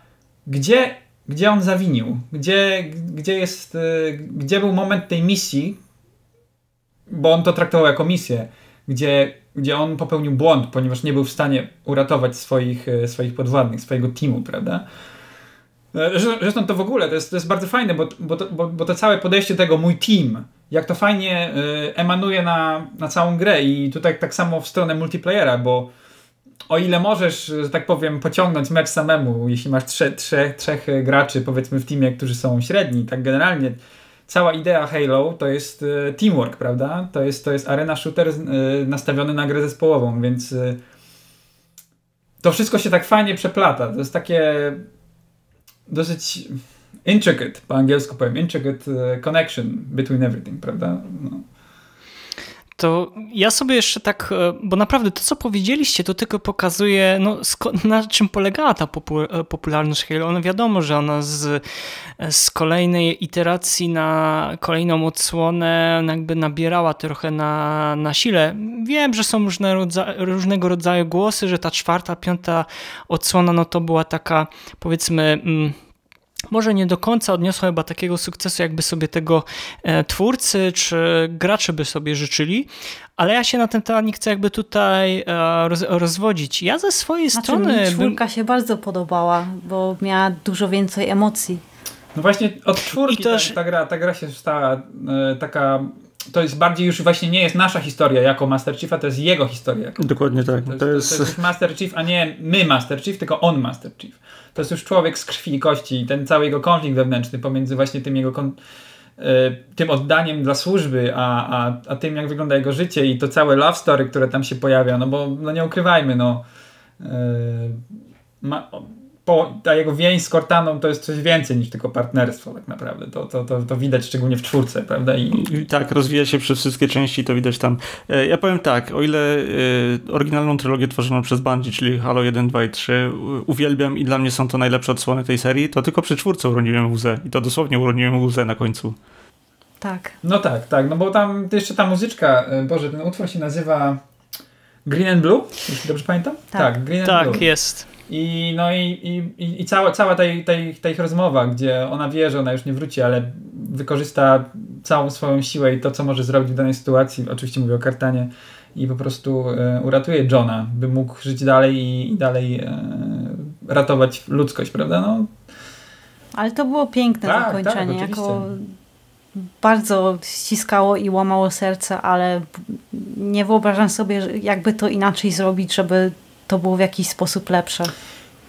gdzie... Gdzie on zawinił? Gdzie, gdzie, jest, gdzie był moment tej misji? Bo on to traktował jako misję, gdzie, gdzie on popełnił błąd, ponieważ nie był w stanie uratować swoich, swoich podwładnych, swojego teamu, prawda? Zresztą to w ogóle, to jest, to jest bardzo fajne, bo, bo, to, bo, bo to całe podejście tego mój team, jak to fajnie emanuje na, na całą grę i tutaj tak samo w stronę multiplayera, bo o ile możesz, że tak powiem, pociągnąć mecz samemu, jeśli masz trze, trze, trzech graczy, powiedzmy, w teamie, którzy są średni, tak generalnie cała idea Halo to jest e, teamwork, prawda? To jest, to jest arena shooter e, nastawiony na grę zespołową, więc e, to wszystko się tak fajnie przeplata. To jest takie dosyć intricate, po angielsku powiem, intricate connection between everything, prawda? No. To ja sobie jeszcze tak, bo naprawdę to, co powiedzieliście, to tylko pokazuje, no, na czym polegała ta popularność Halo. No wiadomo, że ona z, z kolejnej iteracji na kolejną odsłonę jakby nabierała trochę na, na sile. Wiem, że są różne rodza, różnego rodzaju głosy, że ta czwarta, piąta odsłona, no to była taka, powiedzmy... Mm, może nie do końca odniosła chyba takiego sukcesu, jakby sobie tego twórcy czy gracze by sobie życzyli, ale ja się na ten temat nie chcę jakby tutaj roz rozwodzić. Ja ze swojej znaczy, strony... Znaczy czwórka bym... się bardzo podobała, bo miała dużo więcej emocji. No właśnie od czwórki też... ta, ta, gra, ta gra się stała e, taka... To jest bardziej już właśnie nie jest nasza historia jako Master Chief'a, to jest jego historia. Dokładnie tak. To jest, to, jest... to jest Master Chief, a nie my Master Chief, tylko on Master Chief. To jest już człowiek z krwi i kości i ten cały jego konflikt wewnętrzny pomiędzy właśnie tym jego kon... tym oddaniem dla służby, a, a, a tym jak wygląda jego życie i to całe love story, które tam się pojawia, no bo no nie ukrywajmy, no Ma... po... ta jego więź z Cortaną to jest coś więcej niż tylko partnerstwo tak naprawdę, to, to, to, to widać szczególnie w czwórce, prawda? I... I tak, rozwija się przez wszystkie części, to widać tam. Ja powiem tak, o ile oryginalną trylogię tworzoną przez Bungie, czyli Halo jeden, dwa i trzy uwielbiam i dla mnie są to najlepsze odsłony tej serii, to tylko przy czwórce uroniłem łzę i to dosłownie uroniłem łzę na końcu. Tak. No tak, tak, no bo tam jeszcze ta muzyczka, Boże, ten utwór się nazywa Green and Blue, jeśli dobrze pamiętam? Tak, tak Green and tak, Blue. Tak, jest. I, no i, i, i cała, cała tej, tej, tej ich rozmowa, gdzie ona wie, że ona już nie wróci, ale wykorzysta całą swoją siłę i to, co może zrobić w danej sytuacji, oczywiście mówię o Cortanie, i po prostu e, uratuje Johna, by mógł żyć dalej i, i dalej e, ratować ludzkość, prawda? No. Ale to było piękne tak, zakończenie, tak, jako bardzo ściskało i łamało serce, ale nie wyobrażam sobie, jakby to inaczej zrobić, żeby to było w jakiś sposób lepsze.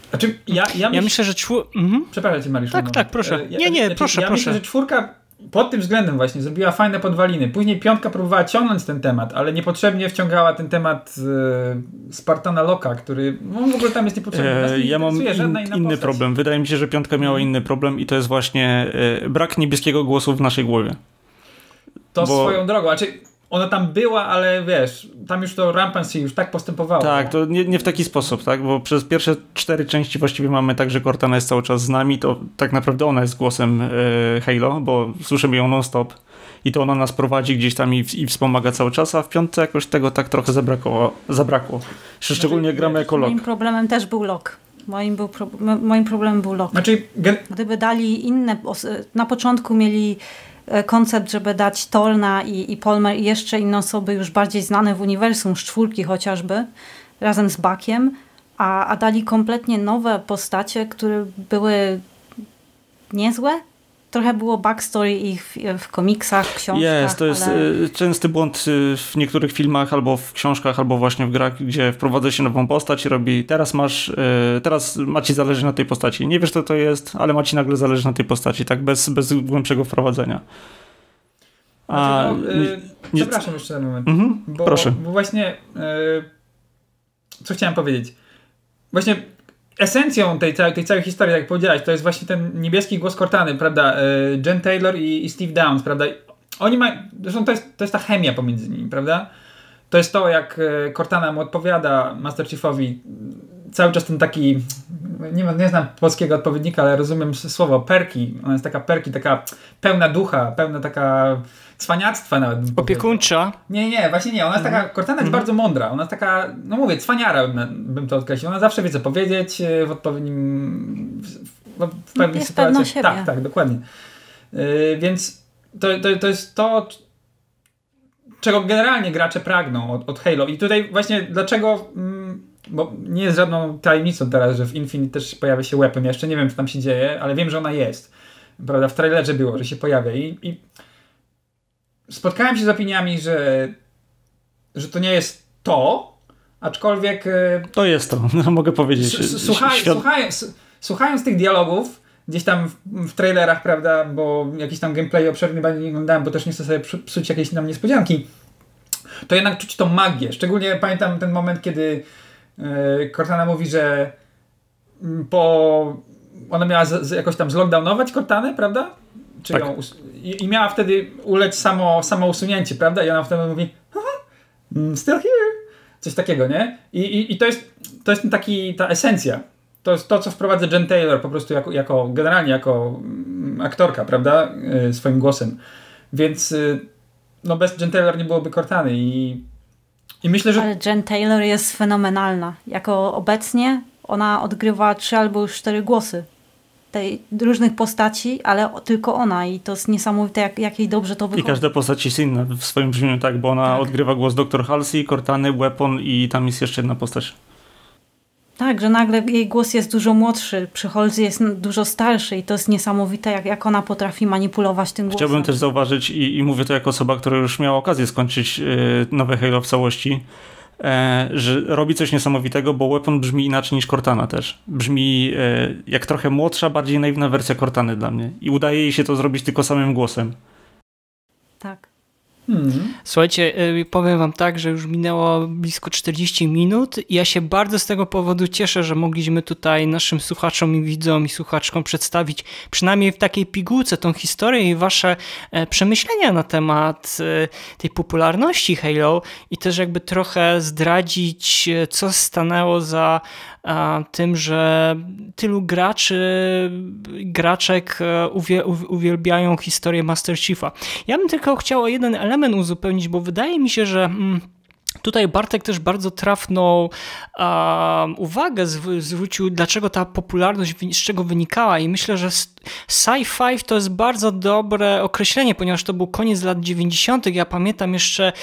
Znaczy, ja, ja, myśl... ja myślę, że czwórka... Mhm. Przepraszam cię, Mariusz. Tak, no. tak, proszę. Ja, nie, nie, znaczy, proszę, ja proszę. Myślę, że czwórka pod tym względem właśnie zrobiła fajne podwaliny. Później piątka próbowała ciągnąć ten temat, ale niepotrzebnie wciągała ten temat e, Spartana Locka, który no, w ogóle tam jest niepotrzebny. E, ja mam in, inny postać. problem. Wydaje mi się, że piątka miała inny problem i to jest właśnie e, brak niebieskiego głosu w naszej głowie. To Bo... swoją drogą. Znaczy, ona tam była, ale wiesz, tam już to Rampancy już tak postępowało. Tak, to nie, nie w taki sposób, tak? Bo przez pierwsze cztery części właściwie mamy tak, że Cortana jest cały czas z nami, to tak naprawdę ona jest głosem yy, Halo, bo słyszymy ją non-stop i to ona nas prowadzi gdzieś tam i, i wspomaga cały czas, a w piątce jakoś tego tak trochę zabrakło. zabrakło. Szczególnie znaczy, gramy jako Locke. Moim problemem też był Locke. Moim, był pro... Moim problemem był Locke. Znaczy, gen... Gdyby dali inne... Na początku mieli... koncept, żeby dać Tolna i, i Palmer i jeszcze inne osoby już bardziej znane w uniwersum, z czwórki chociażby, razem z Buckiem, a, a dali kompletnie nowe postacie, które były niezłe. Trochę było backstory ich w, w komiksach, książkach. Yes, to jest ale... częsty błąd w niektórych filmach, albo w książkach, albo właśnie w grach, gdzie wprowadza się nową postać i robi, teraz masz, teraz ma ci zależy na tej postaci. Nie wiesz, co to jest, ale ma ci nagle zależy na tej postaci, tak bez, bez głębszego wprowadzenia. A... Znaczy, no, yy, nie... Przepraszam jeszcze na moment. Mhm, bo, proszę. Bo właśnie, yy, co chciałem powiedzieć? Właśnie esencją tej, tej całej historii, jak powiedziałeś, to jest właśnie ten niebieski głos Cortany, prawda? Jen Taylor i, i Steve Downs, prawda? Oni mają, zresztą to jest, to jest ta chemia pomiędzy nimi, prawda? To jest to, jak Cortana mu odpowiada, Master Chiefowi, cały czas ten taki, nie, nie znam polskiego odpowiednika, ale rozumiem słowo perki, ona jest taka perki, taka pełna ducha, pełna taka cwaniactwa nawet. Opiekuńcza? Nie, nie, właśnie nie. Ona jest taka, Cortana jest mm. bardzo mądra. Ona jest taka, no mówię, cwaniara bym to określił. Ona zawsze wie, co powiedzieć w odpowiednim, w, w pewnych sytuacjach. Tak, tak, dokładnie. Yy, więc to, to, to jest to, czego generalnie gracze pragną od, od Halo. I tutaj właśnie dlaczego, bo nie jest żadną tajemnicą teraz, że w Infinite też pojawia się weapon. Ja jeszcze nie wiem, co tam się dzieje, ale wiem, że ona jest. Prawda, w trailerze było, że się pojawia i, i spotkałem się z opiniami, że, że to nie jest to, aczkolwiek... To jest to, no, mogę powiedzieć. Słuchaj, świat... słuchając, słuchając tych dialogów, gdzieś tam w, w trailerach, prawda, bo jakiś tam gameplay obszerny nie oglądałem, bo też nie chcę sobie psuć jakiejś tam niespodzianki, to jednak czuć tą magię. Szczególnie pamiętam ten moment, kiedy yy, Cortana mówi, że po... Ona miała z, z, jakoś tam zlockdownować Cortanę, prawda? Czy tak. ją I miała wtedy ulec samo, samo usunięcie, prawda? I ona wtedy mówi still here. Coś takiego, nie? I, i, i to jest, to jest taki, ta esencja. To jest to, co wprowadza Jen Taylor po prostu jako, jako generalnie jako aktorka, prawda? Yy, swoim głosem. Więc yy, no bez Jen Taylor nie byłoby Cortany i, i myślę, że... Ale Jen Taylor jest fenomenalna. Jako obecnie ona odgrywa trzy albo już cztery głosy. Tej różnych postaci, ale tylko ona i to jest niesamowite, jak, jak jej dobrze to wychodzi. I każda postać jest inna w swoim brzmieniu, tak, bo ona tak. odgrywa głos doktor Halsey, Cortany, Weapon i tam jest jeszcze jedna postać. Tak, że nagle jej głos jest dużo młodszy, przy Halsey jest dużo starszy i to jest niesamowite, jak, jak ona potrafi manipulować tym głosem. Chciałbym też zauważyć i, i mówię to jako osoba, która już miała okazję skończyć yy, nowe Halo w całości, E, że robi coś niesamowitego, bo Weapon brzmi inaczej niż Cortana też. Brzmi e, jak trochę młodsza, bardziej naiwna wersja Cortany dla mnie. I udaje jej się to zrobić tylko samym głosem. Tak. Hmm. Słuchajcie, powiem wam tak, że już minęło blisko czterdzieści minut i ja się bardzo z tego powodu cieszę, że mogliśmy tutaj naszym słuchaczom i widzom i słuchaczkom przedstawić przynajmniej w takiej pigułce tą historię i wasze przemyślenia na temat tej popularności Halo i też jakby trochę zdradzić, co stanęło za tym, że tylu graczy, graczek uwielbiają historię Master Chiefa. Ja bym tylko chciał o jeden element uzupełnić, bo wydaje mi się, że tutaj Bartek też bardzo trafną um, uwagę zwrócił, dlaczego ta popularność, z czego wynikała i myślę, że sci-fi to jest bardzo dobre określenie, ponieważ to był koniec lat dziewięćdziesiątych. Ja pamiętam jeszcze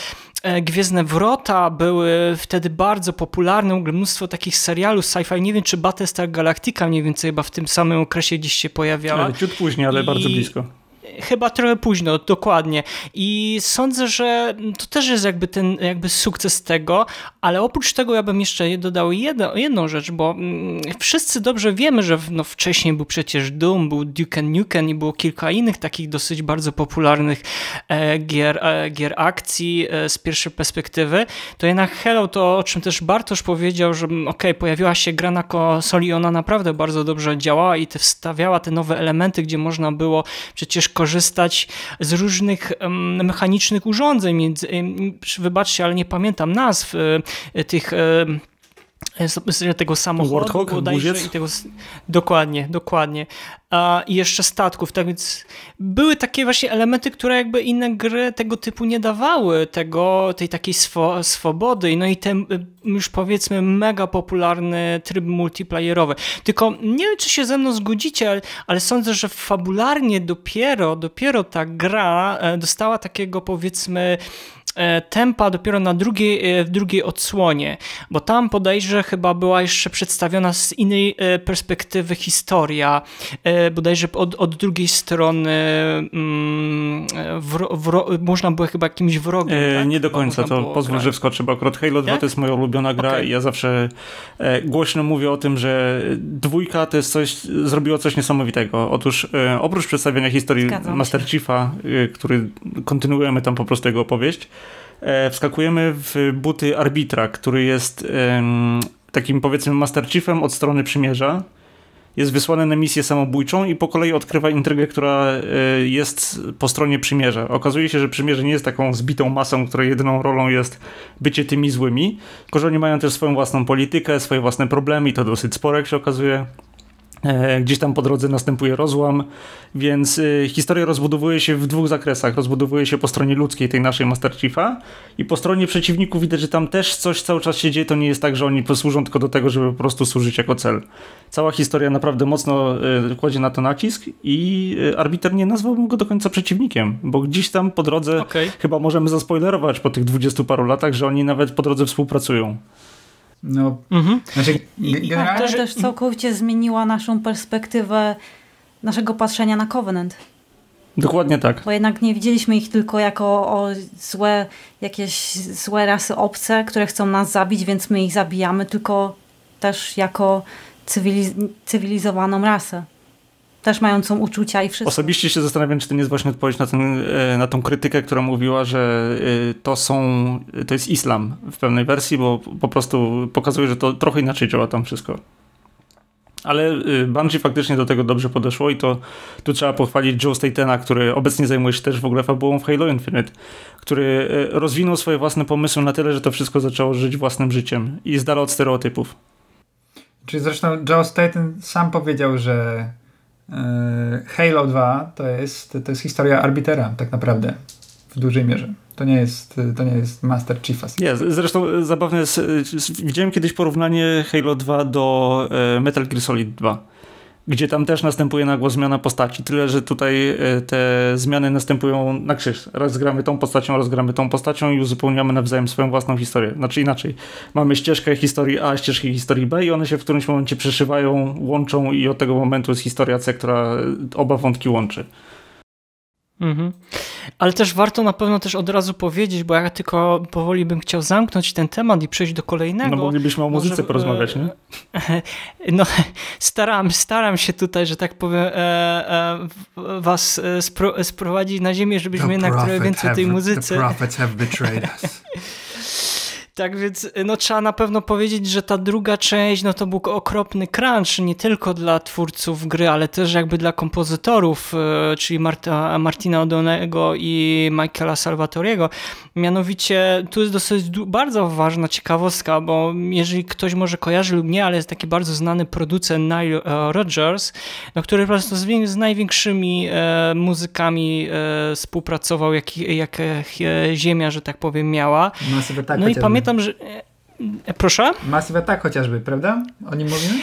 Gwiezdne Wrota były wtedy bardzo popularne, w ogóle mnóstwo takich serialów sci-fi, nie wiem czy Battlestar Galactica mniej więcej chyba w tym samym okresie gdzieś się pojawiała. Ale ciut później, ale I... bardzo blisko. chyba trochę późno, dokładnie. I sądzę, że to też jest jakby ten jakby sukces tego, ale oprócz tego ja bym jeszcze dodał jedno, jedną rzecz, bo mm, wszyscy dobrze wiemy, że no, wcześniej był przecież Doom, był Duke Nukem i było kilka innych takich dosyć bardzo popularnych e, gier, e, gier akcji e, z pierwszej perspektywy. To jednak Halo, to o czym też Bartosz powiedział, że ok, pojawiła się gra na konsoli i ona naprawdę bardzo dobrze działała i te wstawiała te nowe elementy, gdzie można było przecież korzystać z różnych um, mechanicznych urządzeń. Między, um, wybaczcie, ale nie pamiętam nazw um, tych... Um, tego samochodu, Warthog, i tego, dokładnie, dokładnie. A, i jeszcze statków, tak więc były takie właśnie elementy, które jakby inne gry tego typu nie dawały tego, tej takiej swo, swobody, no i ten już powiedzmy mega popularny tryb multiplayerowy. Tylko nie wiem, czy się ze mną zgodzicie, ale, ale sądzę, że fabularnie dopiero, dopiero ta gra dostała takiego powiedzmy tempa dopiero na drugiej, w drugiej odsłonie, bo tam bodajże chyba była jeszcze przedstawiona z innej perspektywy historia, bodajże od, od drugiej strony mm, wro, wro, można było chyba jakimś wrogiem. E, tak? Nie do końca, to pozwól, że wskoczę, bo akurat Halo dwa, tak? To jest moja ulubiona gra, okay. I ja zawsze głośno mówię o tym, że dwójka to jest coś, zrobiło coś niesamowitego. Otóż oprócz przedstawienia historii Master Chiefa, który kontynuujemy tam po prostu jego opowieść, wskakujemy w buty arbitra, który jest um, takim powiedzmy Master Chiefem od strony przymierza. Jest wysłany na misję samobójczą i po kolei odkrywa intrygę, która y, jest po stronie przymierza. Okazuje się, że przymierze nie jest taką zbitą masą, której jedyną rolą jest bycie tymi złymi, tylko że oni mają też swoją własną politykę, swoje własne problemy i to dosyć spore, jak się okazuje. Gdzieś tam po drodze następuje rozłam, więc historia rozbudowuje się w dwóch zakresach. Rozbudowuje się po stronie ludzkiej, tej naszej Master Chiefa, i po stronie przeciwników widać, że tam też coś cały czas się dzieje. To nie jest tak, że oni posłużą tylko do tego, żeby po prostu służyć jako cel. Cała historia naprawdę mocno kładzie na to nacisk i arbiter nie nazwałbym go do końca przeciwnikiem, bo gdzieś tam po drodze, okay, chyba możemy zaspoilerować po tych dwudziestu paru latach, że oni nawet po drodze współpracują. No, mhm. Znaczy, generalnie... I, i, i, też całkowicie zmieniła naszą perspektywę naszego patrzenia na Covenant. Dokładnie tak. Bo jednak nie widzieliśmy ich tylko jako o złe, jakieś złe rasy obce, które chcą nas zabić, więc my ich zabijamy, tylko też jako cywiliz cywilizowaną rasę. Też mającą uczucia i wszystko. Osobiście się zastanawiam, czy to nie jest właśnie odpowiedź na, ten, na tą krytykę, która mówiła, że to są, to jest islam w pewnej wersji, bo po prostu pokazuje, że to trochę inaczej działa tam wszystko. Ale Bungie faktycznie do tego dobrze podeszło i to tu trzeba pochwalić Joe Statena, który obecnie zajmuje się też w ogóle fabułą w Halo Infinite, który rozwinął swoje własne pomysły na tyle, że to wszystko zaczęło żyć własnym życiem i z dala od stereotypów. Czyli zresztą Joe Staten sam powiedział, że Halo dwa to jest, to jest historia arbitera tak naprawdę w dużej mierze. To nie jest, to nie jest Master Chiefa. Yes, zresztą zabawne jest, widziałem kiedyś porównanie Halo dwa do Metal Gear Solid dwa, gdzie tam też następuje nagła zmiana postaci, tyle że tutaj te zmiany następują na krzyż. Raz gramy tą postacią, raz gramy tą postacią i uzupełniamy nawzajem swoją własną historię. Znaczy inaczej, mamy ścieżkę historii A, ścieżkę historii B i one się w którymś momencie przeszywają, łączą i od tego momentu jest historia C, która oba wątki łączy. Mhm. Ale też warto na pewno też od razu powiedzieć, bo ja tylko powoli bym chciał zamknąć ten temat i przejść do kolejnego. No moglibyśmy o muzyce może porozmawiać, nie? No staram, staram się tutaj, że tak powiem, was spro, sprowadzić na ziemię, żebyśmy jednak trochę więcej tej muzyce... The prophets have betrayed us. Tak więc no, trzeba na pewno powiedzieć, że ta druga część no, to był okropny crunch nie tylko dla twórców gry, ale też jakby dla kompozytorów, czyli Marta, Martina O'Donnellego i Michaela Salvatoriego. Mianowicie tu jest dosyć bardzo ważna ciekawostka, bo jeżeli ktoś może kojarzy lub nie, ale jest taki bardzo znany producent Nile Rodgers, no, który po prostu z, z największymi e, muzykami e, współpracował, jak, jak e, ziemia, że tak powiem, miała. No, sobie tak no i pamiętam, że Proszę? Massive Attack chociażby, prawda? O nim mówimy?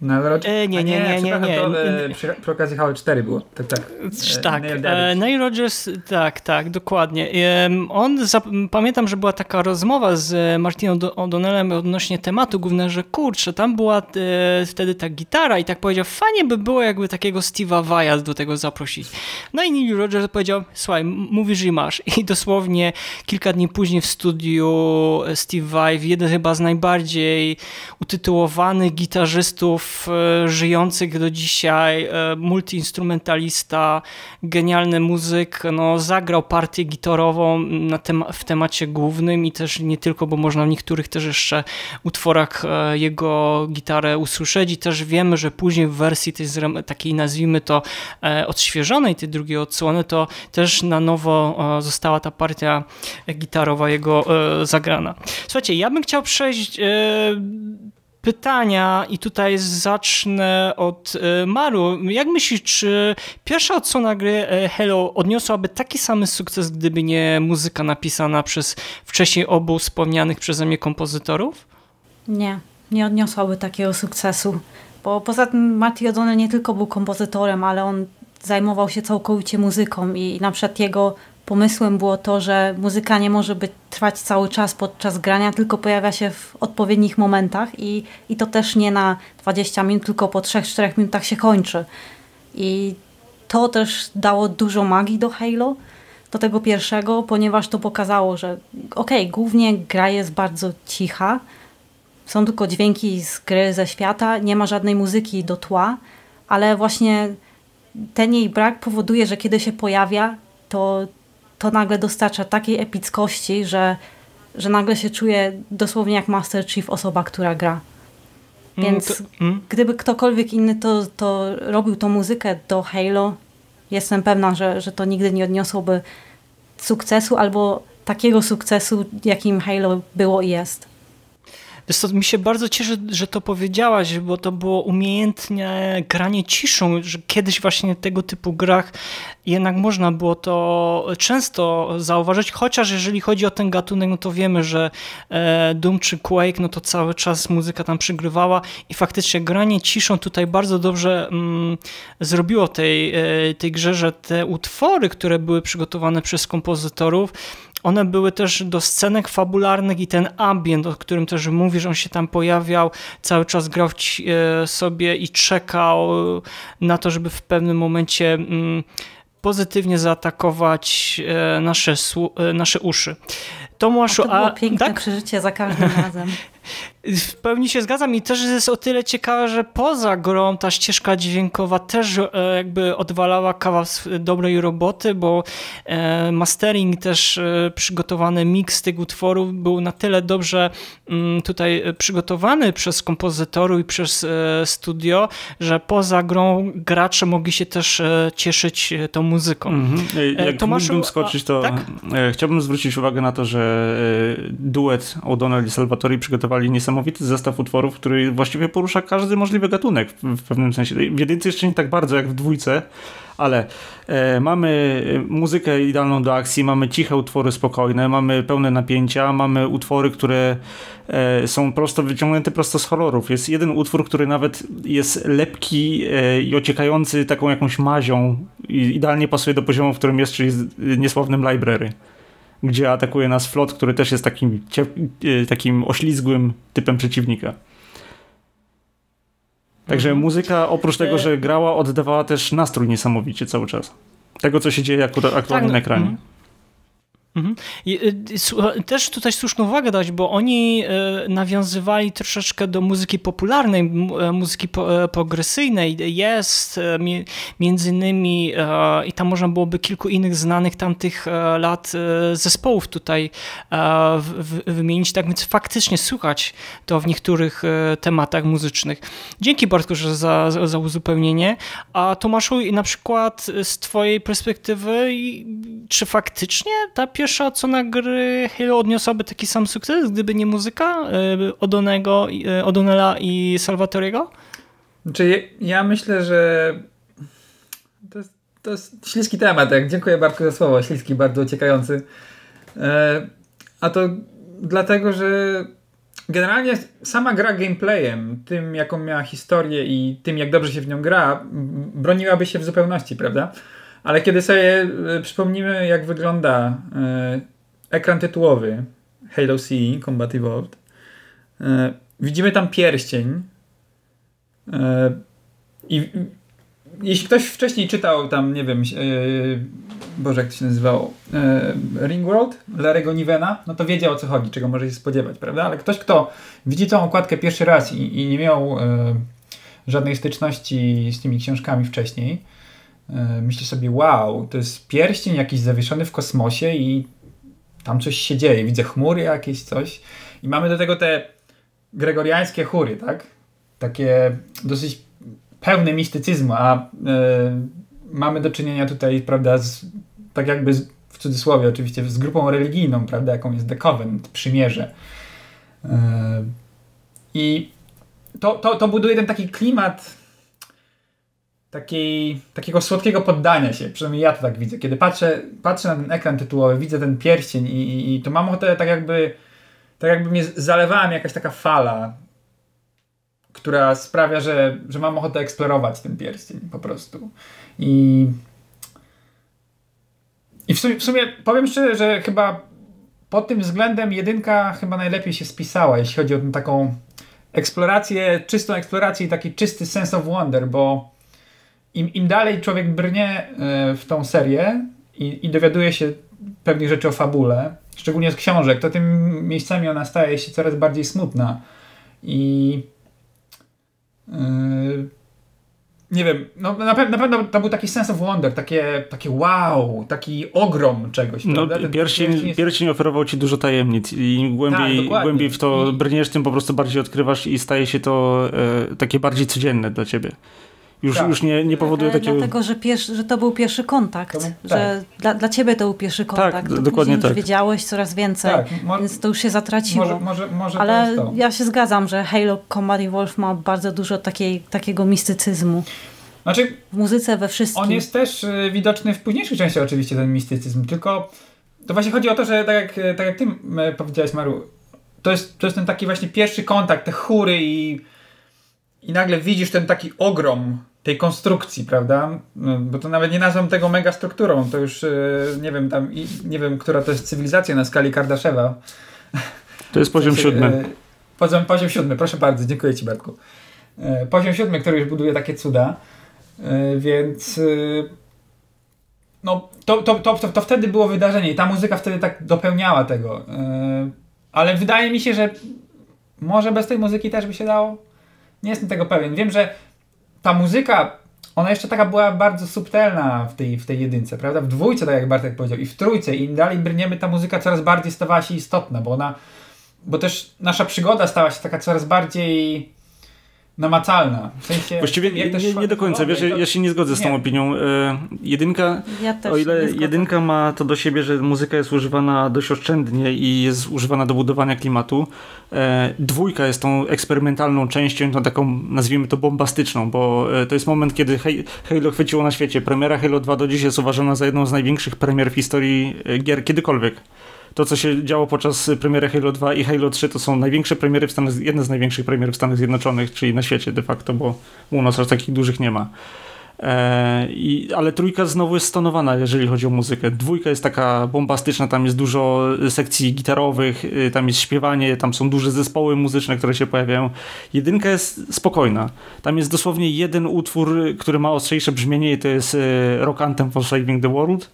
Na Roach... e, nie, nie, nie, nie, nie, nie. To przy, przy okazji Halo cztery było. Tak, tak. E, tak. E, Neil Rogers, tak, tak, dokładnie. E, on, za, pamiętam, że była taka rozmowa z Martinem O'Donnellem odnośnie tematu głównego, że kurczę, tam była e, wtedy ta gitara i tak powiedział, fajnie by było jakby takiego Steve'a Vaja do tego zaprosić. No i Neil Rogers powiedział, słuchaj, mówisz i masz. I dosłownie kilka dni później w studiu Steve Vai, jeden chyba z najbardziej utytułowanych gitarzystów e, żyjących do dzisiaj, e, multiinstrumentalista, genialny muzyk, no, zagrał partię gitarową na tema w temacie głównym i też nie tylko, bo można w niektórych też jeszcze utworach e, jego gitarę usłyszeć i też wiemy, że później w wersji tej takiej, nazwijmy to, e, odświeżonej, tej drugiej odsłony, to też na nowo e, została ta partia gitarowa jego e, zagrana. Słuchajcie, ja bym chciał przejść yy, pytania i tutaj zacznę od yy, Maru. Jak myślisz, czy pierwsza odsłona gry yy, Halo odniosłaby taki sam sukces, gdyby nie muzyka napisana przez wcześniej obu wspomnianych przeze mnie kompozytorów? Nie, nie odniosłaby takiego sukcesu, bo poza tym Martin O'Donnell nie tylko był kompozytorem, ale on zajmował się całkowicie muzyką i na przykład jego pomysłem było to, że muzyka nie może być trwać cały czas podczas grania, tylko pojawia się w odpowiednich momentach i, i to też nie na dwadzieścia minut, tylko po trzech czterech minutach się kończy. I to też dało dużo magii do Halo, do tego pierwszego, ponieważ to pokazało, że okej, okay, głównie gra jest bardzo cicha, są tylko dźwięki z gry, ze świata, nie ma żadnej muzyki do tła, ale właśnie ten jej brak powoduje, że kiedy się pojawia, to to nagle dostarcza takiej epickości, że, że nagle się czuje dosłownie jak Master Chief osoba, która gra. Więc mm, to, mm. gdyby ktokolwiek inny to, to robił tą muzykę do Halo, jestem pewna, że, że to nigdy nie odniosłoby sukcesu albo takiego sukcesu, jakim Halo było i jest. Wiesz co, mi się bardzo cieszy, że to powiedziałaś, bo to było umiejętne granie ciszą, że kiedyś właśnie w tego typu grach jednak można było to często zauważyć, chociaż jeżeli chodzi o ten gatunek, no to wiemy, że Doom czy Quake, no to cały czas muzyka tam przygrywała i faktycznie granie ciszą tutaj bardzo dobrze mm, zrobiło tej, tej grze, że te utwory, które były przygotowane przez kompozytorów, one były też do scenek fabularnych i ten ambient, o którym też mówisz, on się tam pojawiał, cały czas grał sobie i czekał na to, żeby w pewnym momencie pozytywnie zaatakować nasze, nasze uszy. Tomaszu, a to było a, piękne tak? przeżycie za każdym razem. W pełni się zgadzam i też jest o tyle ciekawe, że poza grą ta ścieżka dźwiękowa też jakby odwalała kawał dobrej roboty, bo mastering też przygotowany, miks tych utworów był na tyle dobrze tutaj przygotowany przez kompozytorów i przez studio, że poza grą gracze mogli się też cieszyć tą muzyką. Mm-hmm. Jak mógłbym skoczyć, to tak? Chciałbym zwrócić uwagę na to, że duet O'Donnell i Salvatori przygotowali niesamowite Niesamowity zestaw utworów, który właściwie porusza każdy możliwy gatunek w pewnym sensie. W jedynce jeszcze nie tak bardzo jak w dwójce, ale e, mamy muzykę idealną do akcji, mamy ciche utwory spokojne, mamy pełne napięcia, mamy utwory, które e, są prosto wyciągnięte prosto z horrorów. Jest jeden utwór, który nawet jest lepki e, i ociekający taką jakąś mazią i idealnie pasuje do poziomu, w którym jest, czyli z niesławnym Library, gdzie atakuje nas Flot, który też jest takim, takim oślizgłym typem przeciwnika. Także muzyka, oprócz tego, że grała, oddawała też nastrój niesamowicie cały czas. Tego, co się dzieje aktualnie na ekranie. Mhm. Też tutaj słuszną uwagę dać, bo oni nawiązywali troszeczkę do muzyki popularnej, muzyki progresyjnej. Jest między innymi i tam można byłoby kilku innych znanych tamtych lat zespołów tutaj wymienić, tak więc faktycznie słuchać to w niektórych tematach muzycznych. Dzięki Bartku za, za uzupełnienie. A Tomaszu, na przykład z twojej perspektywy, czy faktycznie ta pierwsza odsłona gry Halo odniosłaby taki sam sukces, gdyby nie muzyka O'Donnella i Salvatoriego? Znaczy, ja myślę, że to jest, to jest śliski temat. Tak? Dziękuję bardzo za słowo. Śliski, bardzo uciekający. A to dlatego, że Generalnie sama gra gameplayem, tym jaką miała historię i tym jak dobrze się w nią gra, broniłaby się w zupełności, prawda? Ale kiedy sobie przypomnimy jak wygląda ekran tytułowy Halo C E Combat Evolved, widzimy tam pierścień i jeśli ktoś wcześniej czytał tam, nie wiem, Boże, jak to się nazywało, Ringworld Larry'ego Nivena, no to wiedział o co chodzi, czego może się spodziewać, prawda? Ale ktoś, kto widzi tą okładkę pierwszy raz i, i nie miał e, żadnej styczności z tymi książkami wcześniej, e, myśli sobie, wow, to jest pierścień jakiś zawieszony w kosmosie i tam coś się dzieje, widzę chmury jakieś, coś. I mamy do tego te gregoriańskie chóry, tak? Takie dosyć pełne mistycyzmu, a y, mamy do czynienia tutaj, prawda, z, tak jakby z, w cudzysłowie oczywiście, z grupą religijną, prawda, jaką jest The Covenant, przymierze. Y, I to, to, to buduje ten taki klimat takiej, takiego słodkiego poddania się, przynajmniej ja to tak widzę. Kiedy patrzę, patrzę na ten ekran tytułowy, widzę ten pierścień i, i, i to mam ochotę, tak jakby, tak jakby mnie zalewała mnie jakaś taka fala, która sprawia, że, że mam ochotę eksplorować ten pierścień po prostu. I, i w, sumie, w sumie powiem szczerze, że chyba pod tym względem jedynka chyba najlepiej się spisała, jeśli chodzi o tą taką eksplorację, czystą eksplorację i taki czysty sense of wonder, bo im, im dalej człowiek brnie w tą serię i, i dowiaduje się pewnych rzeczy o fabule, szczególnie z książek, to tym miejscami ona staje się coraz bardziej smutna. I Yy, nie wiem, no na, pe na pewno to był taki sense of wonder, takie, takie wow, taki ogrom czegoś. No, pierścień, jest... pierścień oferował ci dużo tajemnic i głębiej, tak, głębiej w to I... brniesz, tym po prostu bardziej odkrywasz i staje się to e, takie bardziej codzienne dla ciebie. Już, tak. już nie, nie powoduje takiego... Dlatego, że, pierwszy, że to był pierwszy kontakt. To, tak. że dla, dla ciebie to był pierwszy kontakt. Tak, dokładnie później tak. Już wiedziałeś coraz więcej, tak, więc to już się zatraciło. Może, może, może Ale to jest to. Ja się zgadzam, że Halo Combat Evolved ma bardzo dużo takiej, takiego mistycyzmu. Znaczy, w muzyce, we wszystkim. On jest też widoczny w późniejszych częściach oczywiście, ten mistycyzm, tylko to właśnie chodzi o to, że tak jak, tak jak ty powiedziałeś, Maru, to jest, to jest ten taki właśnie pierwszy kontakt, te chóry i, i nagle widzisz ten taki ogrom tej konstrukcji, prawda? Bo to nawet nie nazwam tego megastrukturą, to już nie wiem tam, nie wiem, która to jest cywilizacja na skali Kardaszewa. To jest poziom siódmy. Poziom, poziom siódmy, proszę bardzo, dziękuję ci, Bartku. Poziom siódmy, który już buduje takie cuda, więc no to, to, to, to wtedy było wydarzenie i ta muzyka wtedy tak dopełniała tego, ale wydaje mi się, że może bez tej muzyki też by się dało? Nie jestem tego pewien. Wiem, że ta muzyka, ona jeszcze taka była bardzo subtelna w tej, w tej jedynce, prawda? W dwójce, tak jak Bartek powiedział, i w trójce, i im dalej brniemy, ta muzyka coraz bardziej stawała się istotna, bo ona, bo też nasza przygoda stała się taka coraz bardziej namacalna. W sensie, właściwie nie, nie, nie do końca, wiesz, to... ja się nie zgodzę z tą nie. opinią. E, jedynka, ja też o ile jedynka ma to do siebie, że muzyka jest używana dość oszczędnie i jest używana do budowania klimatu, e, dwójka jest tą eksperymentalną częścią, tą taką, nazwijmy to, bombastyczną, bo e, to jest moment, kiedy hej, Halo chwyciło na świecie. Premiera Halo dwa do dziś jest uważana za jedną z największych premier w historii e, gier kiedykolwiek. To, co się działo podczas premiery Halo dwa i Halo trzy, to są największe premiery w Stanach, jedne z największych premier w Stanach Zjednoczonych, czyli na świecie de facto, bo u nas aż takich dużych nie ma. Eee, i, ale trójka znowu jest stonowana, jeżeli chodzi o muzykę. Dwójka jest taka bombastyczna, tam jest dużo sekcji gitarowych, y, tam jest śpiewanie, tam są duże zespoły muzyczne, które się pojawiają. Jedynka jest spokojna. Tam jest dosłownie jeden utwór, który ma ostrzejsze brzmienie i to jest y, Rock Anthem for Saving the World,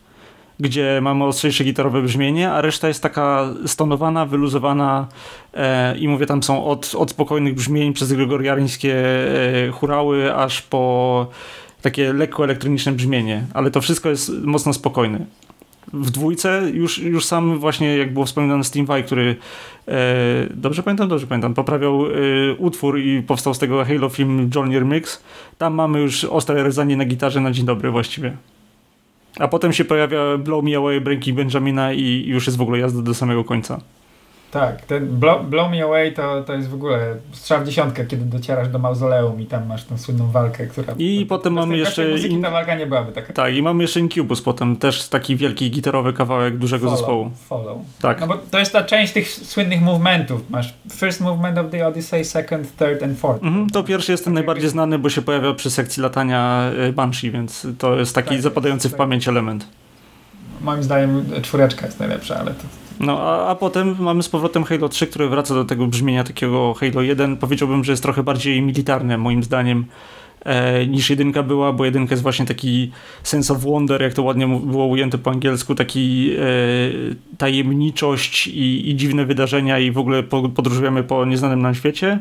gdzie mamy ostrzejsze gitarowe brzmienie, a reszta jest taka stonowana, wyluzowana e, i mówię, tam są od, od spokojnych brzmień przez gregoriańskie e, chórały, aż po takie lekko elektroniczne brzmienie, ale to wszystko jest mocno spokojne. W dwójce już, już sam właśnie, jak było wspominane, Steamway, który e, dobrze pamiętam, dobrze pamiętam, poprawiał e, utwór i powstał z tego Halo film Jolnir Mix, tam mamy już ostre rdzenie na gitarze na dzień dobry właściwie. A potem się pojawia Blow Me Away, Breaking Benjamina i już jest w ogóle jazda do samego końca. Tak, ten blow, blow Me Away to, to jest w ogóle strzał w dziesiątkę, kiedy docierasz do mauzoleum i tam masz tą słynną walkę, która... I to, potem to, mamy jeszcze... Muzyki, ta walka nie byłaby taka. Tak, i mamy jeszcze Incubus potem, też taki wielki gitarowy kawałek dużego follow, zespołu. Follow. Tak. No bo to jest ta część tych słynnych movementów. Masz First Movement of the Odyssey, Second, Third and Fourth. Mhm, to pierwszy jest ten tak najbardziej jest... znany, bo się pojawia przy sekcji latania Banshee, więc to jest taki tak, zapadający jest, w pamięć tak. element. Moim zdaniem czwóreczka jest najlepsza, ale to... No, a, a potem mamy z powrotem Halo trzy, który wraca do tego brzmienia takiego Halo jeden. Powiedziałbym, że jest trochę bardziej militarne, moim zdaniem, e, niż jedynka była, bo jedynka jest właśnie taki sense of wonder, jak to ładnie było ujęte po angielsku, taki e, tajemniczość i, i dziwne wydarzenia i w ogóle po, podróżujemy po nieznanym nam świecie.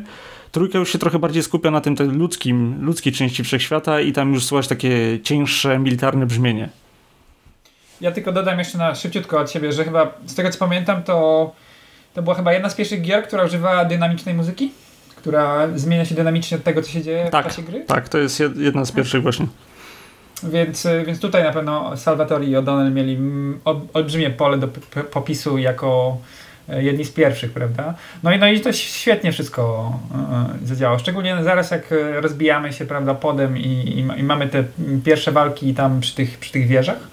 Trójka już się trochę bardziej skupia na tym, tym ludzkim, ludzkiej części wszechświata i tam już słychać takie cięższe, militarne brzmienie. Ja tylko dodam jeszcze na szybciutko od siebie, że chyba z tego co pamiętam, to, to była chyba jedna z pierwszych gier, która używała dynamicznej muzyki, która zmienia się dynamicznie od tego, co się dzieje tak, w czasie gry. Tak, to jest jedna z pierwszych właśnie. Więc, więc tutaj na pewno Salvatori i O'Donnell mieli olbrzymie pole do popisu jako jedni z pierwszych, prawda? No i, no i to świetnie wszystko zadziałało. Szczególnie zaraz jak rozbijamy się, prawda, podem i, i, i mamy te pierwsze walki tam przy tych, przy tych wieżach.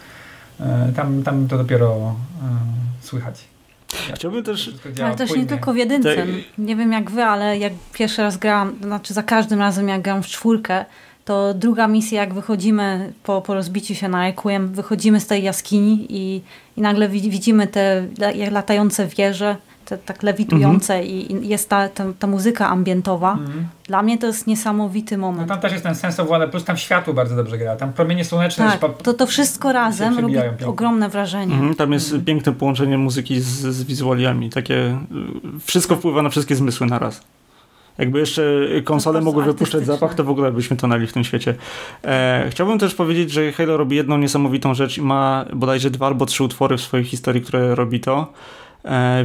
Tam, tam to dopiero um, słychać. Ja Chciałbym też... Ale też nie tylko w jedynce. Te... Nie wiem jak wy, ale jak pierwszy raz grałam, znaczy za każdym razem jak gram w czwórkę, to druga misja, jak wychodzimy po, po rozbiciu się na Requiem, wychodzimy z tej jaskini i, i nagle widzimy te latające wieże, te tak lewitujące mhm. i, i jest ta, ta, ta muzyka ambientowa. Mhm. Dla mnie to jest niesamowity moment. No tam też jest ten sens of wonder, plus tam światło bardzo dobrze gra. Tam promienie słoneczne... Tak, już to, to wszystko razem robi pięknie. Ogromne wrażenie. Mhm, tam jest mhm. piękne połączenie muzyki z, z wizualiami. Takie, wszystko wpływa na wszystkie zmysły naraz. Jakby jeszcze konsole mogły wypuszczać zapach, to w ogóle byśmy tonęli w tym świecie. E, chciałbym też powiedzieć, że Halo robi jedną niesamowitą rzecz i ma bodajże dwa albo trzy utwory w swojej historii, które robi to.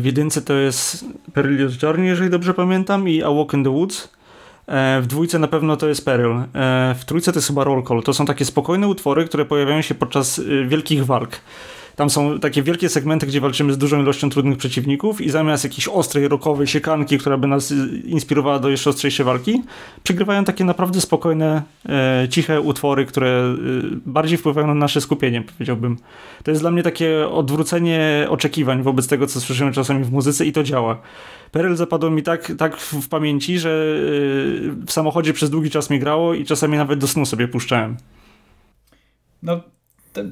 W jedynce to jest Perilous Journey, jeżeli dobrze pamiętam, i A Walk in the Woods. W dwójce na pewno to jest Peril. W trójce to jest chyba Roll Call. To są takie spokojne utwory, które pojawiają się podczas wielkich walk. Tam są takie wielkie segmenty, gdzie walczymy z dużą ilością trudnych przeciwników i zamiast jakiejś ostrej, rockowej siekanki, która by nas inspirowała do jeszcze ostrzejszej walki, przygrywają takie naprawdę spokojne, e, ciche utwory, które e, bardziej wpływają na nasze skupienie, powiedziałbym. To jest dla mnie takie odwrócenie oczekiwań wobec tego, co słyszymy czasami w muzyce i to działa. Peryl zapadł mi tak, tak w pamięci, że e, w samochodzie przez długi czas mi grało i czasami nawet do snu sobie puszczałem. No...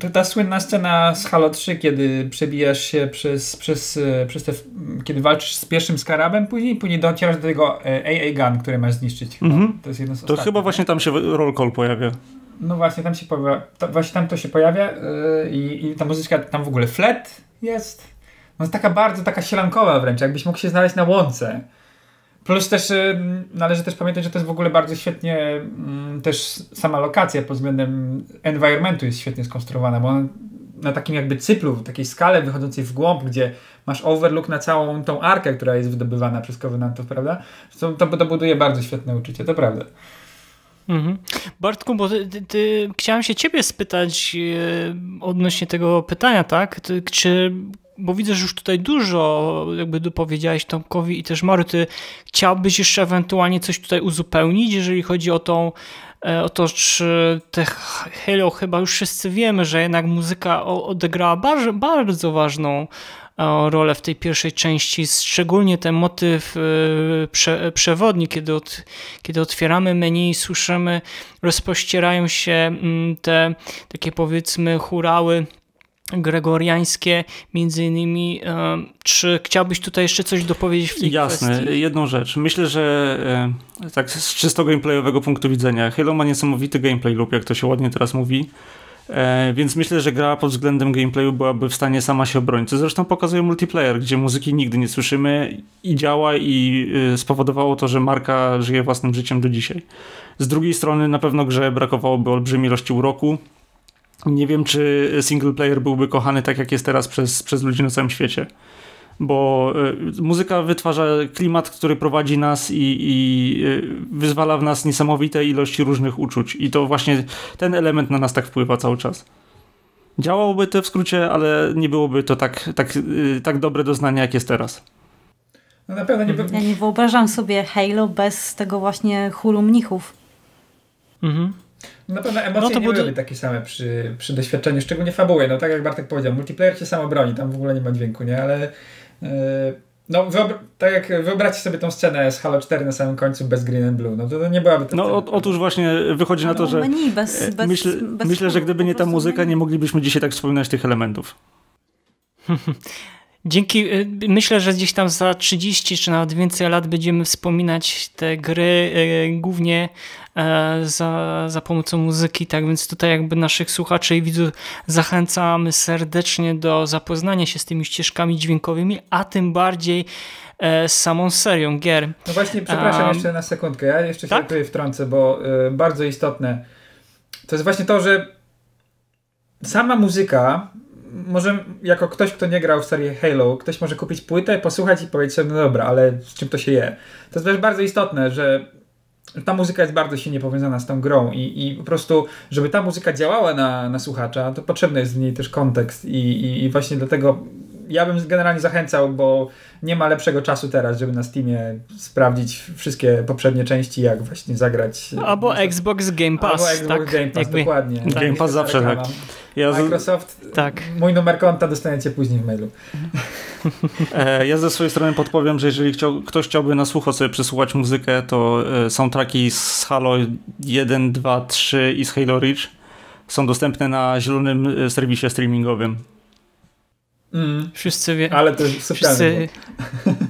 Ta, ta słynna scena z Halo trzy, kiedy przebijasz się przez, przez, przez te, kiedy walczysz z pierwszym skarabem, później później docierasz do tego A A Gun, który masz zniszczyć. Mm-hmm. To jest jedno z ostatnich. To chyba właśnie tam się roll call pojawia. No właśnie tam się pojawia, to, właśnie tam to się pojawia yy, i ta muzyczka, tam w ogóle flet jest. No jest taka bardzo, taka sielankowa wręcz, jakbyś mógł się znaleźć na łące. Plus też y, należy też pamiętać, że to jest w ogóle bardzo świetnie y, też sama lokacja pod względem environmentu jest świetnie skonstruowana, bo on na takim jakby cyplu, takiej skale wychodzącej w głąb, gdzie masz overlook na całą tą arkę, która jest wydobywana przez Covenantów, prawda? To, to buduje bardzo świetne uczucie, to prawda. Mhm. Bartku, bo ty, ty, ty, chciałem się ciebie spytać yy, odnośnie tego pytania, tak? Ty, czy... Bo widzę, że już tutaj dużo jakby dopowiedziałeś Tomkowi i też Mary, ty chciałbyś jeszcze ewentualnie coś tutaj uzupełnić, jeżeli chodzi o tą, o to, czy te Halo chyba już wszyscy wiemy, że jednak muzyka odegrała bardzo, bardzo ważną rolę w tej pierwszej części, szczególnie ten motyw prze, przewodni, kiedy, od, kiedy otwieramy menu i słyszymy, rozpościerają się te takie powiedzmy hurały gregoriańskie, między innymi. Czy chciałbyś tutaj jeszcze coś dopowiedzieć w tej Jasne, kwestii? Jasne, jedną rzecz. Myślę, że tak z czysto gameplayowego punktu widzenia Halo ma niesamowity gameplay loop, jak to się ładnie teraz mówi, więc myślę, że gra pod względem gameplayu byłaby w stanie sama się obronić. Co zresztą pokazuje multiplayer, gdzie muzyki nigdy nie słyszymy i działa i spowodowało to, że marka żyje własnym życiem do dzisiaj. Z drugiej strony na pewno grze brakowałoby olbrzymiej ilości uroku. Nie wiem, czy single player byłby kochany tak, jak jest teraz przez, przez ludzi na całym świecie. Bo y, muzyka wytwarza klimat, który prowadzi nas i, i y, wyzwala w nas niesamowite ilości różnych uczuć. I to właśnie ten element na nas tak wpływa cały czas. Działałoby to w skrócie, ale nie byłoby to tak, tak, y, tak dobre doznanie, jak jest teraz. No na pewno nie... Ja nie wyobrażam sobie Halo bez tego właśnie chóru mnichów. Mhm. Na pewno emocje no nie były takie same przy, przy doświadczeniu, szczególnie fabuły. No tak jak Bartek powiedział, multiplayer się samo broni, tam w ogóle nie ma dźwięku, nie? Ale yy, no tak jak wyobraźcie sobie tą scenę z Halo cztery na samym końcu bez Green and Blue, no to, to nie byłaby... To, no o, otóż właśnie wychodzi na to, no, że menu, bez, bez, myśl, bez myślę, że gdyby nie ta muzyka, nie moglibyśmy dzisiaj tak wspominać tych elementów. Dzięki, myślę, że gdzieś tam za trzydzieści czy nawet więcej lat będziemy wspominać te gry e, głównie e, za, za pomocą muzyki, tak więc tutaj jakby naszych słuchaczy i widzów zachęcamy serdecznie do zapoznania się z tymi ścieżkami dźwiękowymi, a tym bardziej e, z samą serią gier. No właśnie, przepraszam um, jeszcze na sekundkę, ja jeszcze tak? się tutaj wtrącę, bo y, bardzo istotne to jest właśnie to, że sama muzyka. Może jako ktoś, kto nie grał w serię Halo, ktoś może kupić płytę, posłuchać i powiedzieć sobie, no dobra, ale z czym to się je? To jest też bardzo istotne, że ta muzyka jest bardzo silnie powiązana z tą grą i, i po prostu, żeby ta muzyka działała na, na słuchacza, to potrzebny jest w niej też kontekst i, i, i właśnie dlatego ja bym generalnie zachęcał, bo nie ma lepszego czasu teraz, żeby na Steamie sprawdzić wszystkie poprzednie części, jak właśnie zagrać. Albo no, Xbox Game Pass. Albo Xbox tak, Game Pass, jakby, dokładnie. Tak, Game Pass zawsze tak. Ja Microsoft, z... tak. Mój numer konta dostaniecie później w mailu. Ja ze swojej strony podpowiem, że jeżeli chciał, ktoś chciałby na słucho sobie przesłuchać muzykę, to są traki z Halo jeden, dwa, trzy i z Halo Reach. Są dostępne na zielonym serwisie streamingowym. Mm. Wszyscy wie... Ale to jest wszyscy...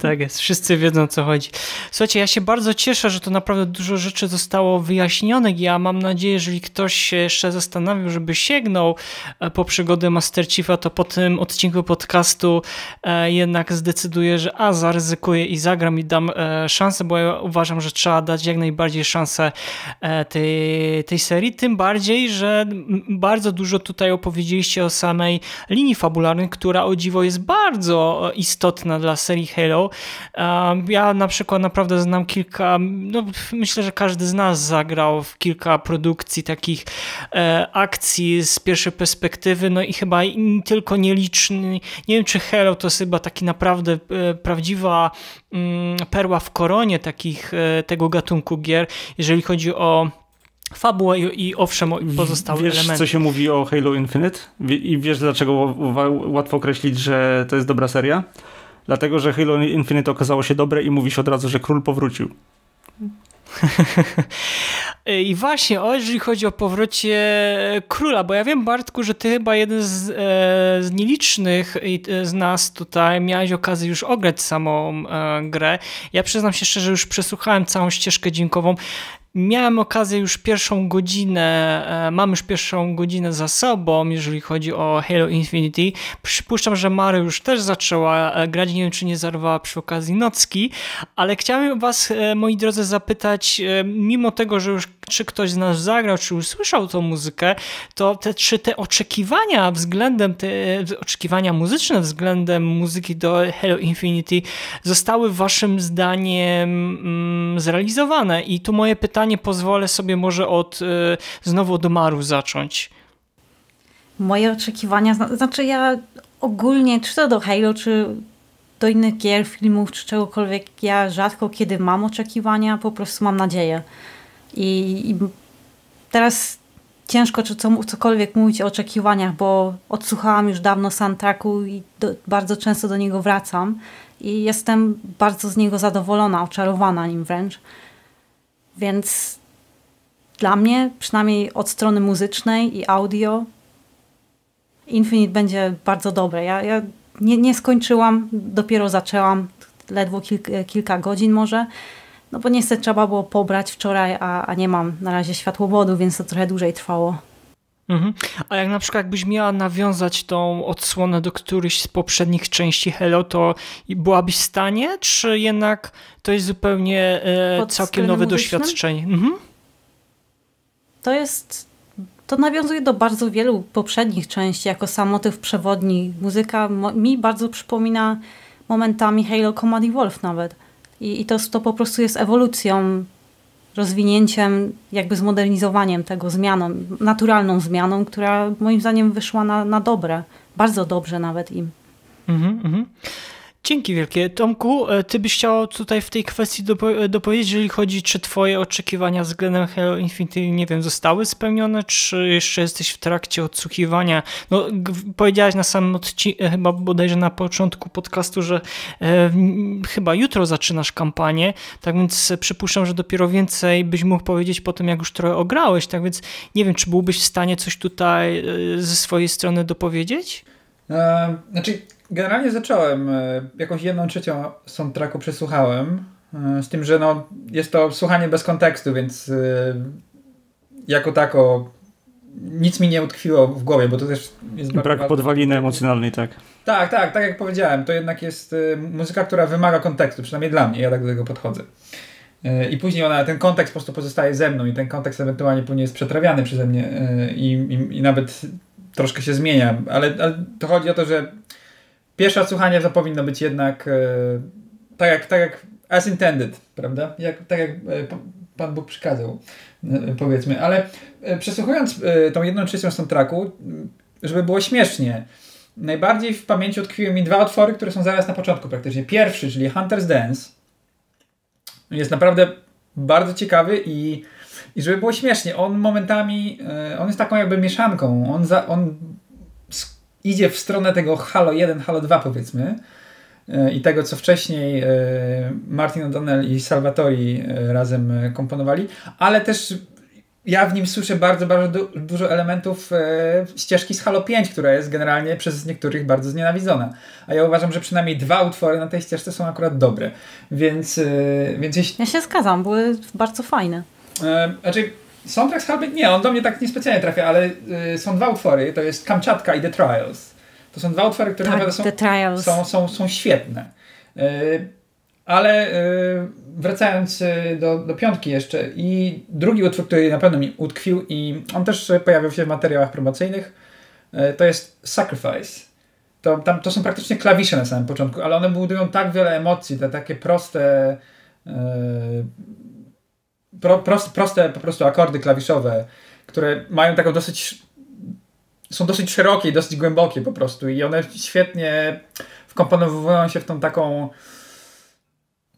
Tak jest, wszyscy wiedzą, o co chodzi. Słuchajcie, ja się bardzo cieszę, że to naprawdę dużo rzeczy zostało wyjaśnionych. Ja mam nadzieję, jeżeli ktoś się jeszcze zastanawiał, żeby sięgnął po przygodę Master Chiefa, to po tym odcinku podcastu jednak zdecyduje, że a zaryzykuję i zagram i dam szansę, bo ja uważam, że trzeba dać jak najbardziej szansę tej, tej serii, tym bardziej, że bardzo dużo tutaj opowiedzieliście o samej linii fabularnej, która o dziwo jest bardzo istotna dla serii Halo. Ja na przykład naprawdę znam kilka, no myślę, że każdy z nas zagrał w kilka produkcji takich e, akcji z pierwszej perspektywy, no i chyba tylko nieliczny, nie wiem czy Halo to jest chyba taki naprawdę e, prawdziwa mm, perła w koronie takich e, tego gatunku gier, jeżeli chodzi o fabuła i, i owszem pozostałe wiesz, elementy. Wiesz, co się mówi o Halo Infinite? I wiesz, dlaczego łatwo określić, że to jest dobra seria? Dlatego, że Halo Infinite okazało się dobre i mówi się od razu, że król powrócił. I właśnie, o, jeżeli chodzi o powrocie króla, bo ja wiem, Bartku, że ty chyba jeden z, e, z nielicznych z nas tutaj miałeś okazję już ograć samą e, grę. Ja przyznam się szczerze, że już przesłuchałem całą ścieżkę dźwiękową. Miałem okazję już pierwszą godzinę, mam już pierwszą godzinę za sobą, jeżeli chodzi o Halo Infinity. Przypuszczam, że Mara już też zaczęła grać, nie wiem czy nie zarwała przy okazji nocki, ale chciałem was, moi drodzy, zapytać, mimo tego, że już czy ktoś z nas zagrał, czy usłyszał tą muzykę, to te, czy te oczekiwania względem, te oczekiwania muzyczne względem muzyki do Halo Infinity zostały waszym zdaniem mm, zrealizowane? I tu moje pytanie, pozwolę sobie może od y, znowu od Maru zacząć. Moje oczekiwania, znaczy ja ogólnie, czy to do Halo, czy do innych gier, filmów, czy czegokolwiek, ja rzadko kiedy mam oczekiwania, po prostu mam nadzieję. I, I teraz ciężko czy co, cokolwiek mówić o oczekiwaniach, bo odsłuchałam już dawno soundtracku i do, bardzo często do niego wracam i jestem bardzo z niego zadowolona, oczarowana nim wręcz. Więc dla mnie, przynajmniej od strony muzycznej i audio, Infinite będzie bardzo dobre. Ja, ja nie, nie skończyłam, dopiero zaczęłam, ledwo kilk, kilka godzin może. No bo niestety trzeba było pobrać wczoraj, a, a nie mam na razie światłowodu, więc to trochę dłużej trwało. Mhm. A jak na przykład jakbyś miała nawiązać tą odsłonę do którejś z poprzednich części Halo, to byłabyś w stanie, czy jednak to jest zupełnie e, całkiem nowe muzycznym? Doświadczenie? Mhm. To jest, to nawiązuje do bardzo wielu poprzednich części, jako sam motyw przewodni. Muzyka mi bardzo przypomina momentami Halo Combat Evolved nawet. I, i to, to po prostu jest ewolucją, rozwinięciem, jakby zmodernizowaniem tego, zmianą, naturalną zmianą, która moim zdaniem wyszła na, na dobre, bardzo dobrze nawet im. Mm-hmm. Dzięki wielkie. Tomku, ty byś chciał tutaj w tej kwestii dopo dopowiedzieć, jeżeli chodzi, czy twoje oczekiwania względem Halo Infinite, nie wiem, zostały spełnione, czy jeszcze jesteś w trakcie odsłuchiwania? No, powiedziałaś na samym odcinku, chyba bodajże na początku podcastu, że e, chyba jutro zaczynasz kampanię, tak więc przypuszczam, że dopiero więcej byś mógł powiedzieć po tym, jak już trochę ograłeś, tak więc nie wiem, czy byłbyś w stanie coś tutaj e, ze swojej strony dopowiedzieć? E, znaczy... Generalnie zacząłem, jakąś jedną trzecią soundtracku przesłuchałem, z tym, że no, jest to słuchanie bez kontekstu, więc jako tako nic mi nie utkwiło w głowie, bo to też jest... Brak bardzo... podwaliny emocjonalnej, tak? Tak, tak, tak jak powiedziałem, to jednak jest muzyka, która wymaga kontekstu, przynajmniej dla mnie, ja tak do tego podchodzę. I później ona, ten kontekst po prostu pozostaje ze mną i ten kontekst ewentualnie później jest przetrawiany przeze mnie i, i, i nawet troszkę się zmienia, ale, ale to chodzi o to, że pierwsze odsłuchanie to powinno być jednak e, tak, jak, tak jak as intended, prawda? Jak, tak jak e, Pan Bóg przykazał, e, powiedzmy. Ale e, przesłuchując e, tą jedną trzecią soundtracku, żeby było śmiesznie, najbardziej w pamięci utkwiły mi dwa utwory, które są zaraz na początku praktycznie. Pierwszy, czyli Hunter's Dance, jest naprawdę bardzo ciekawy i, i żeby było śmiesznie, on momentami, e, on jest taką jakby mieszanką, on... Za, on idzie w stronę tego Halo jeden, Halo dwa powiedzmy i tego, co wcześniej Martin O'Donnell i Salvatori razem komponowali, ale też ja w nim słyszę bardzo, bardzo du dużo elementów ścieżki z Halo pięć, która jest generalnie przez niektórych bardzo znienawidzona. A ja uważam, że przynajmniej dwa utwory na tej ścieżce są akurat dobre. Więc... więc jeśli... Ja się zgadzam, były bardzo fajne. Znaczy... Soundtrack z Halo pięć? Nie, on do mnie tak niespecjalnie trafia, ale y, są dwa utwory, to jest Kamczatka i The Trials. To są dwa utwory, które tak, naprawdę są, są, są, są świetne. Y, ale y, wracając y, do, do piątki jeszcze i drugi utwór, który na pewno mi utkwił i on też pojawił się w materiałach promocyjnych, y, to jest Sacrifice. To, tam, to są praktycznie klawisze na samym początku, ale one budują tak wiele emocji, te takie proste... Y, Pro, proste, proste po prostu akordy klawiszowe, które mają taką dosyć, są dosyć szerokie i dosyć głębokie po prostu i one świetnie wkomponowują się w tą taką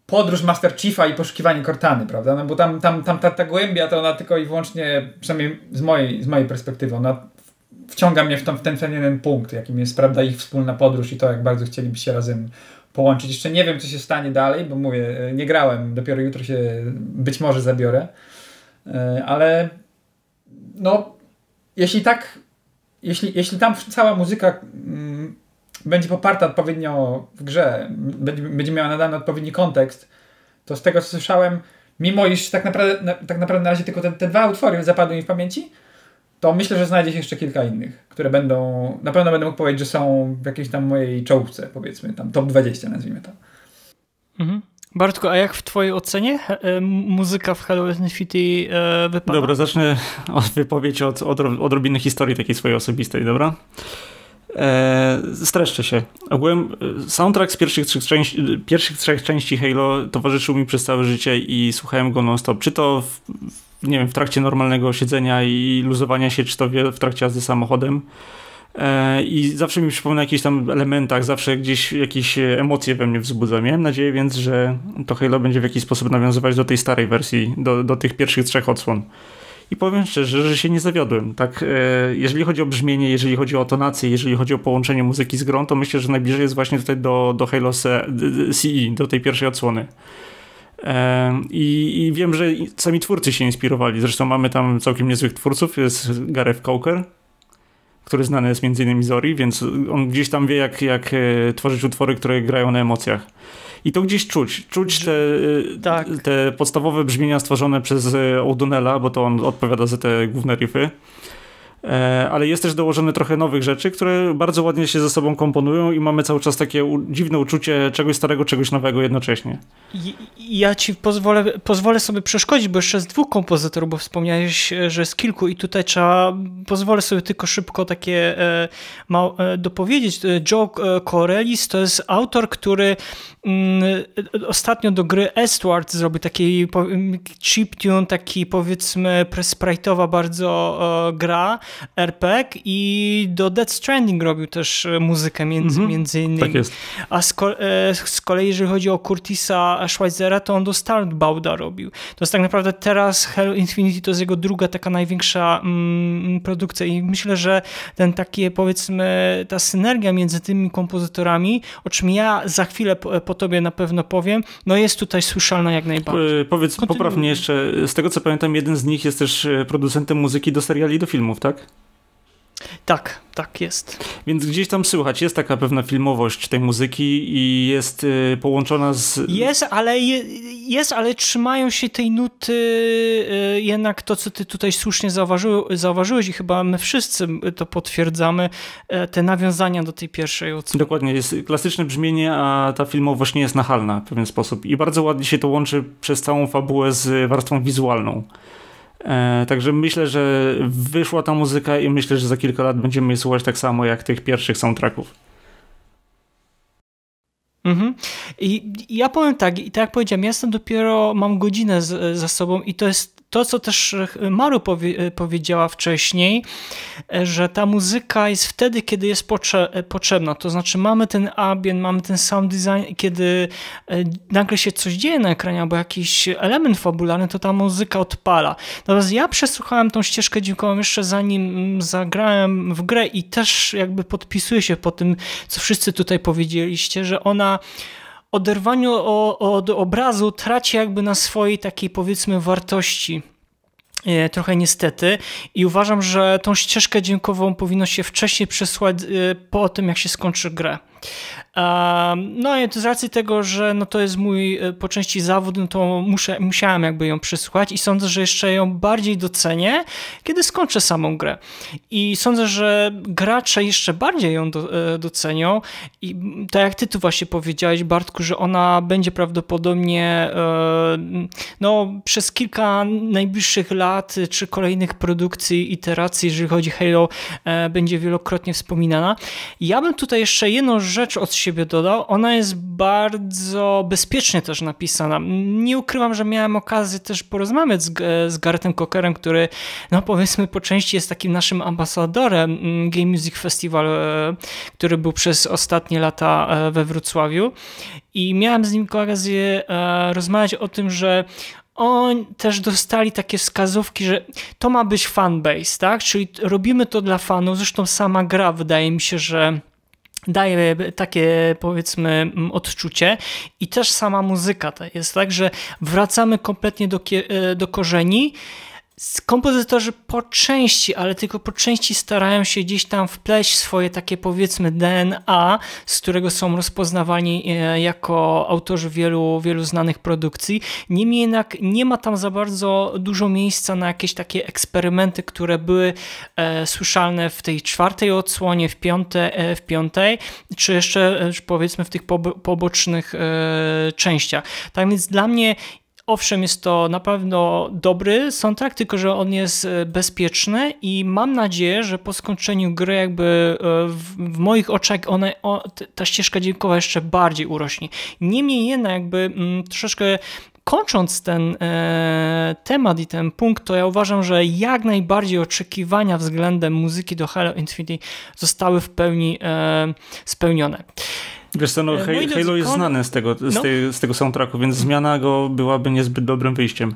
podróż Master Chiefa i poszukiwanie Cortany, prawda? No bo tam, tam, tam ta, ta głębia to ona tylko i wyłącznie, przynajmniej z mojej, z mojej perspektywy, ona wciąga mnie w, tą, w ten jeden punkt, jakim jest, prawda, ich wspólna podróż i to, jak bardzo chcieliby się razem połączyć. Jeszcze nie wiem, co się stanie dalej, bo mówię, nie grałem, dopiero jutro się być może zabiorę, ale no, jeśli tak, jeśli, jeśli tam cała muzyka mm, będzie poparta odpowiednio w grze, będzie, będzie miała nadany odpowiedni kontekst, to z tego, co słyszałem, mimo iż tak naprawdę na, tak naprawdę na razie tylko te, te dwa utwory zapadły mi w pamięci, to myślę, że znajdzie się jeszcze kilka innych, które będą, na pewno będę mógł powiedzieć, że są w jakiejś tam mojej czołówce, powiedzmy, tam top dwadzieścia, nazwijmy to. Mhm. Bartku, a jak w twojej ocenie muzyka w Halo Infinite wypada? Dobra, zacznę od wypowiedzi od, od odrobiny historii takiej swojej osobistej, dobra? Eee, streszczę się. Ogółem soundtrack z pierwszych trzech, części, pierwszych trzech części Halo towarzyszył mi przez całe życie i słuchałem go non-stop. Czy to w, nie wiem, w trakcie normalnego siedzenia i luzowania się, czy to w trakcie jazdy samochodem. Eee, I zawsze mi przypomina o jakichś tam elementach, zawsze gdzieś jakieś emocje we mnie wzbudza. Miałem nadzieję więc, że to Halo będzie w jakiś sposób nawiązywać do tej starej wersji, do, do tych pierwszych trzech odsłon. I powiem szczerze, że się nie zawiodłem. Tak, jeżeli chodzi o brzmienie, jeżeli chodzi o tonację, jeżeli chodzi o połączenie muzyki z grą, to myślę, że najbliżej jest właśnie tutaj do, do Halo C E, do tej pierwszej odsłony. I, I wiem, że sami twórcy się inspirowali. Zresztą mamy tam całkiem niezłych twórców. Jest Gareth Coker, który znany jest między innymi z Ori, więc on gdzieś tam wie, jak, jak tworzyć utwory, które grają na emocjach. I to gdzieś czuć. Czuć te, tak. te podstawowe brzmienia stworzone przez O'Donnella, bo to on odpowiada za te główne riffy. Ale jest też dołożone trochę nowych rzeczy, które bardzo ładnie się ze sobą komponują i mamy cały czas takie u dziwne uczucie czegoś starego, czegoś nowego jednocześnie. Ja ci pozwolę, pozwolę sobie przeszkodzić, bo jeszcze z dwóch kompozytorów, bo wspomniałeś, że z kilku i tutaj trzeba, pozwolę sobie tylko szybko takie e, ma, e, dopowiedzieć. Joe Corellis to jest autor, który m, ostatnio do gry Eastward zrobił taki chiptune, taki powiedzmy presprite'owa bardzo e, gra, R P G i do Death Stranding robił też muzykę między, mm-hmm. między innymi. Tak jest. A z, ko z kolei jeżeli chodzi o Curtisa Schweizera, to on do Starbounda robił. To jest tak naprawdę teraz Halo Infinity to jest jego druga taka największa mm, produkcja i myślę, że ten takie powiedzmy ta synergia między tymi kompozytorami, o czym ja za chwilę po, po tobie na pewno powiem, no jest tutaj słyszalna jak najbardziej. Powiedz poprawnie jeszcze, z tego co pamiętam, jeden z nich jest też producentem muzyki do seriali i do filmów, tak? Tak, tak jest. Więc gdzieś tam słychać, jest taka pewna filmowość tej muzyki i jest y, połączona z... Jest, ale, je, jest, ale trzymają się tej nuty y, jednak to, co ty tutaj słusznie zauważyły, zauważyłeś i chyba my wszyscy to potwierdzamy, y, te nawiązania do tej pierwszej odsłony. Dokładnie, jest klasyczne brzmienie, a ta filmowość nie jest nachalna w pewien sposób i bardzo ładnie się to łączy przez całą fabułę z warstwą wizualną. E, także myślę, że wyszła ta muzyka i myślę, że za kilka lat będziemy je słuchać tak samo jak tych pierwszych soundtracków. Mhm. I, i ja powiem tak, i tak jak powiedziałem, ja jestem dopiero, mam godzinę z, za sobą i to jest to, co też Maru powie, powiedziała wcześniej, że ta muzyka jest wtedy, kiedy jest potrze potrzebna. To znaczy mamy ten ambient, mamy ten sound design, kiedy nagle się coś dzieje na ekranie albo jakiś element fabularny, to ta muzyka odpala. Natomiast ja przesłuchałem tą ścieżkę dźwiękową jeszcze zanim zagrałem w grę i też jakby podpisuję się po tym, co wszyscy tutaj powiedzieliście, że ona... oderwaniu od obrazu traci jakby na swojej takiej powiedzmy wartości. Trochę niestety i uważam, że tą ścieżkę dźwiękową powinno się wcześniej przesłać po tym, jak się skończy grę. No i z racji tego, że no to jest mój po części zawód, no to muszę, musiałem jakby ją przesłać i sądzę, że jeszcze ją bardziej docenię, kiedy skończę samą grę. I sądzę, że gracze jeszcze bardziej ją do, docenią i tak jak ty tu właśnie powiedziałeś, Bartku, że ona będzie prawdopodobnie no, przez kilka najbliższych lat czy kolejnych produkcji, iteracji, jeżeli chodzi o Halo, będzie wielokrotnie wspominana. Ja bym tutaj jeszcze jedną rzecz od siebie dodał. Ona jest bardzo bezpiecznie też napisana. Nie ukrywam, że miałem okazję też porozmawiać z, z Garethem Cockerem, który no powiedzmy po części jest takim naszym ambasadorem Game Music Festival, który był przez ostatnie lata we Wrocławiu i miałem z nim okazję rozmawiać o tym, że oni też dostali takie wskazówki, że to ma być fanbase, tak? Czyli robimy to dla fanów. Zresztą sama gra wydaje mi się, że daje takie powiedzmy odczucie i też sama muzyka to jest tak, że wracamy kompletnie do, do korzeni. Kompozytorzy po części, ale tylko po części starają się gdzieś tam wpleść swoje takie powiedzmy D N A, z którego są rozpoznawani jako autorzy wielu, wielu znanych produkcji. Niemniej jednak nie ma tam za bardzo dużo miejsca na jakieś takie eksperymenty, które były e, słyszalne w tej czwartej odsłonie, w piątej, e, w piątej czy jeszcze powiedzmy w tych pobocznych e, częściach. Tak więc dla mnie owszem, jest to na pewno dobry soundtrack, tylko że on jest bezpieczny i mam nadzieję, że po skończeniu gry jakby w, w moich oczach one, o, ta ścieżka dźwiękowa jeszcze bardziej urośnie. Niemniej jednak jakby m, troszeczkę kończąc ten e, temat i ten punkt, to ja uważam, że jak najbardziej oczekiwania względem muzyki do Halo Infinite zostały w pełni e, spełnione. Wiesz co, no, no Halo drodzy, jest znane z tego, no. z, tej, z tego soundtracku, więc zmiana go byłaby niezbyt dobrym wyjściem.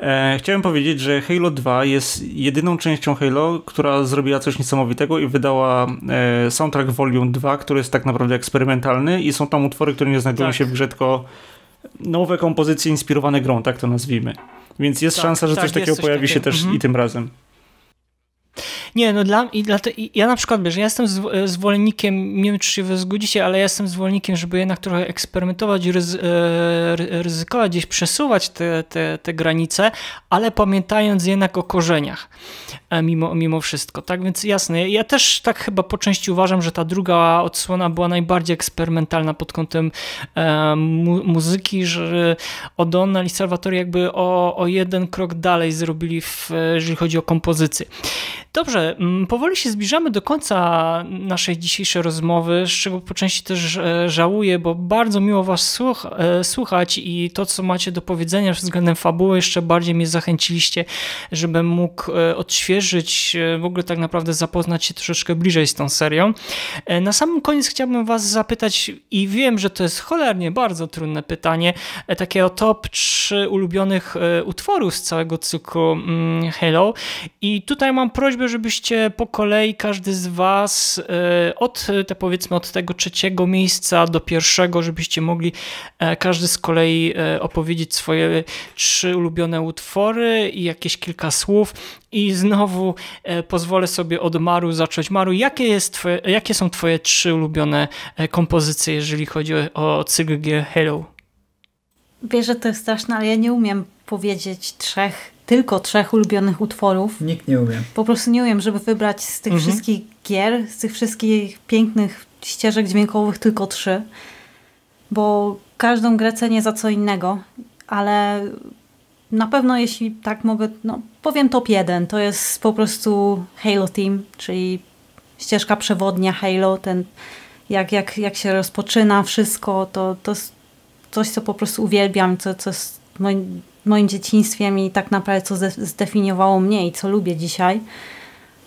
E, chciałem powiedzieć, że Halo dwa jest jedyną częścią Halo, która zrobiła coś niesamowitego i wydała e, soundtrack Volume dwa, który jest tak naprawdę eksperymentalny i są tam utwory, które nie znajdują tak. się w grze, tylko nowe kompozycje inspirowane grą, tak to nazwijmy. Więc jest tak, szansa, że tak, coś takiego coś pojawi takie. się też mhm. i tym razem. Nie, no dla, i dla te, i ja na przykład, wiesz, ja jestem z, zwolennikiem, nie wiem czy się wy zgodzicie, ale ja jestem zwolennikiem, żeby jednak trochę eksperymentować, ryzy, ryzykować, gdzieś przesuwać te, te, te granice, ale pamiętając jednak o korzeniach mimo, mimo wszystko. Tak więc jasne, ja też tak chyba po części uważam, że ta druga odsłona była najbardziej eksperymentalna pod kątem e, mu, muzyki, że O'Donnell i Salvatori jakby o, o jeden krok dalej zrobili, w, jeżeli chodzi o kompozycję. Dobrze, powoli się zbliżamy do końca naszej dzisiejszej rozmowy, z czego po części też żałuję, bo bardzo miło was słuchać i to, co macie do powiedzenia względem fabuły, jeszcze bardziej mnie zachęciliście, żebym mógł odświeżyć, w ogóle tak naprawdę zapoznać się troszeczkę bliżej z tą serią. Na samym koniec chciałbym was zapytać, i wiem, że to jest cholernie bardzo trudne pytanie, takie o top trzy ulubionych utworów z całego cyklu Halo. I tutaj mam prośbę, żebyście po kolei każdy z was od, te powiedzmy od tego trzeciego miejsca do pierwszego, żebyście mogli każdy z kolei opowiedzieć swoje trzy ulubione utwory i jakieś kilka słów. I znowu pozwolę sobie od Maru zacząć. Maru, jakie, jest twoje, jakie są twoje trzy ulubione kompozycje, jeżeli chodzi o, o cykl Halo? Wiesz, że to jest straszne, ale ja nie umiem powiedzieć trzech, tylko trzech ulubionych utworów. Nikt nie umie. Po prostu nie umiem, żeby wybrać z tych mhm. wszystkich gier, z tych wszystkich pięknych ścieżek dźwiękowych tylko trzy, bo każdą grę cenię za co innego, ale na pewno jeśli tak mogę, no powiem top jeden, to jest po prostu Halo Team, czyli ścieżka przewodnia Halo, ten jak, jak, jak się rozpoczyna wszystko, to, to jest coś, co po prostu uwielbiam, co, co jest moim, moim dzieciństwem i tak naprawdę co zdefiniowało mnie i co lubię dzisiaj.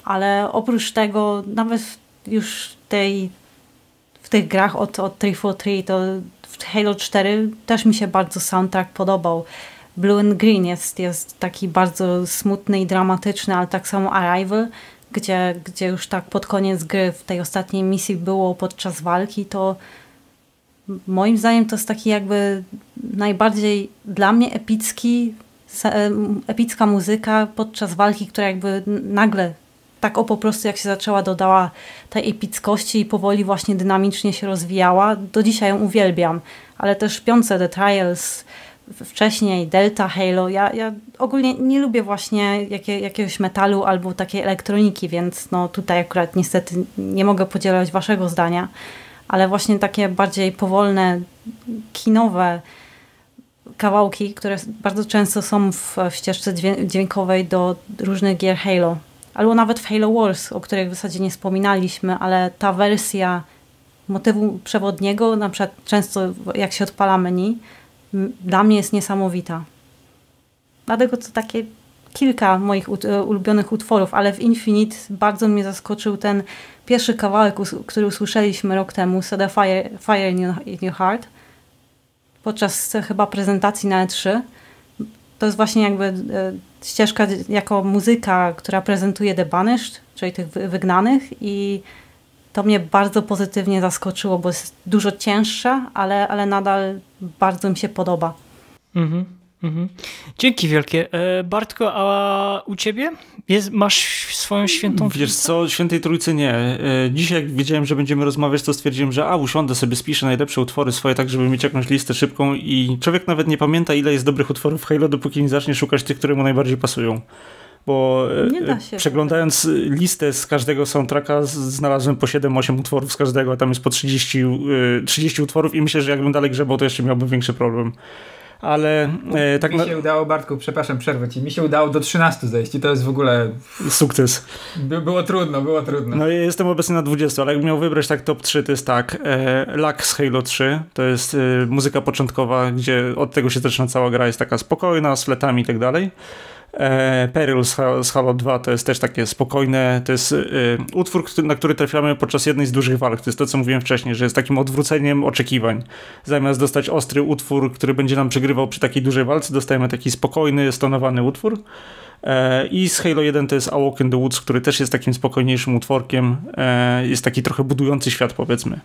Ale oprócz tego, nawet już w, tej, w tych grach od, od trzy cztery trzy, to w Halo cztery też mi się bardzo soundtrack podobał. Blue and Green jest, jest taki bardzo smutny i dramatyczny, ale tak samo Arrival, gdzie, gdzie już tak pod koniec gry w tej ostatniej misji było podczas walki, to moim zdaniem to jest taki jakby najbardziej dla mnie epicki, epicka muzyka podczas walki, która jakby nagle, tak o po prostu jak się zaczęła, dodała tej epickości i powoli właśnie dynamicznie się rozwijała. Do dzisiaj ją uwielbiam, ale też piące The Trials, wcześniej Delta, Halo. Ja, ja ogólnie nie lubię właśnie jakie, jakiegoś metalu albo takiej elektroniki, więc no tutaj akurat niestety nie mogę podzielać waszego zdania. Ale właśnie takie bardziej powolne, kinowe kawałki, które bardzo często są w, w ścieżce dźwiękowej do różnych gier Halo. Albo nawet w Halo Wars, o których w zasadzie nie wspominaliśmy, ale ta wersja motywu przewodniego, na przykład często jak się odpala menu, dla mnie jest niesamowita. Dlatego to takie kilka moich ut ulubionych utworów, ale w Infinite bardzo mnie zaskoczył ten pierwszy kawałek, us który usłyszeliśmy rok temu, Set a Fire, Fire in Your, in your Heart, podczas chyba prezentacji na E trzy. To jest właśnie jakby e, ścieżka jako muzyka, która prezentuje The Banished, czyli tych wy wygnanych, i to mnie bardzo pozytywnie zaskoczyło, bo jest dużo cięższa, ale, ale nadal bardzo mi się podoba. Mhm. Mhm. Dzięki wielkie. Bartko, a u ciebie? Jest, masz swoją świętą trójcę? Wiesz co, świętej trójcy nie. Dzisiaj jak wiedziałem, że będziemy rozmawiać, to stwierdziłem, że a usiądę sobie, spiszę najlepsze utwory swoje, tak żeby mieć jakąś listę szybką, i człowiek nawet nie pamięta, ile jest dobrych utworów w Halo, dopóki nie zacznie szukać tych, które mu najbardziej pasują. Bo przeglądając listę z każdego soundtracka znalazłem po siedem osiem utworów z każdego, a tam jest po trzydzieści utworów i myślę, że jakbym dalej grzebał, to jeszcze miałbym większy problem. Ale e, tak mi się na... udało, Bartku, przepraszam, przerwę ci, mi się udało do trzynastu zejść i to jest w ogóle... Sukces. By, było trudno, było trudno. No ja jestem obecnie na dwudziestu, ale jakbym miał wybrać tak top trzy, to jest tak, e, Luck z Halo trzy, to jest e, muzyka początkowa, gdzie od tego się zaczyna cała gra, jest taka spokojna, z fletami i tak dalej. E, Peril z Halo dwa to jest też takie spokojne, to jest e, utwór, na który trafiamy podczas jednej z dużych walk, to jest to, co mówiłem wcześniej, że jest takim odwróceniem oczekiwań. Zamiast dostać ostry utwór, który będzie nam przegrywał przy takiej dużej walce, dostajemy taki spokojny, stonowany utwór. E, I z Halo jeden to jest A Walk in the Woods, który też jest takim spokojniejszym utworkiem, e, jest taki trochę budujący świat, powiedzmy.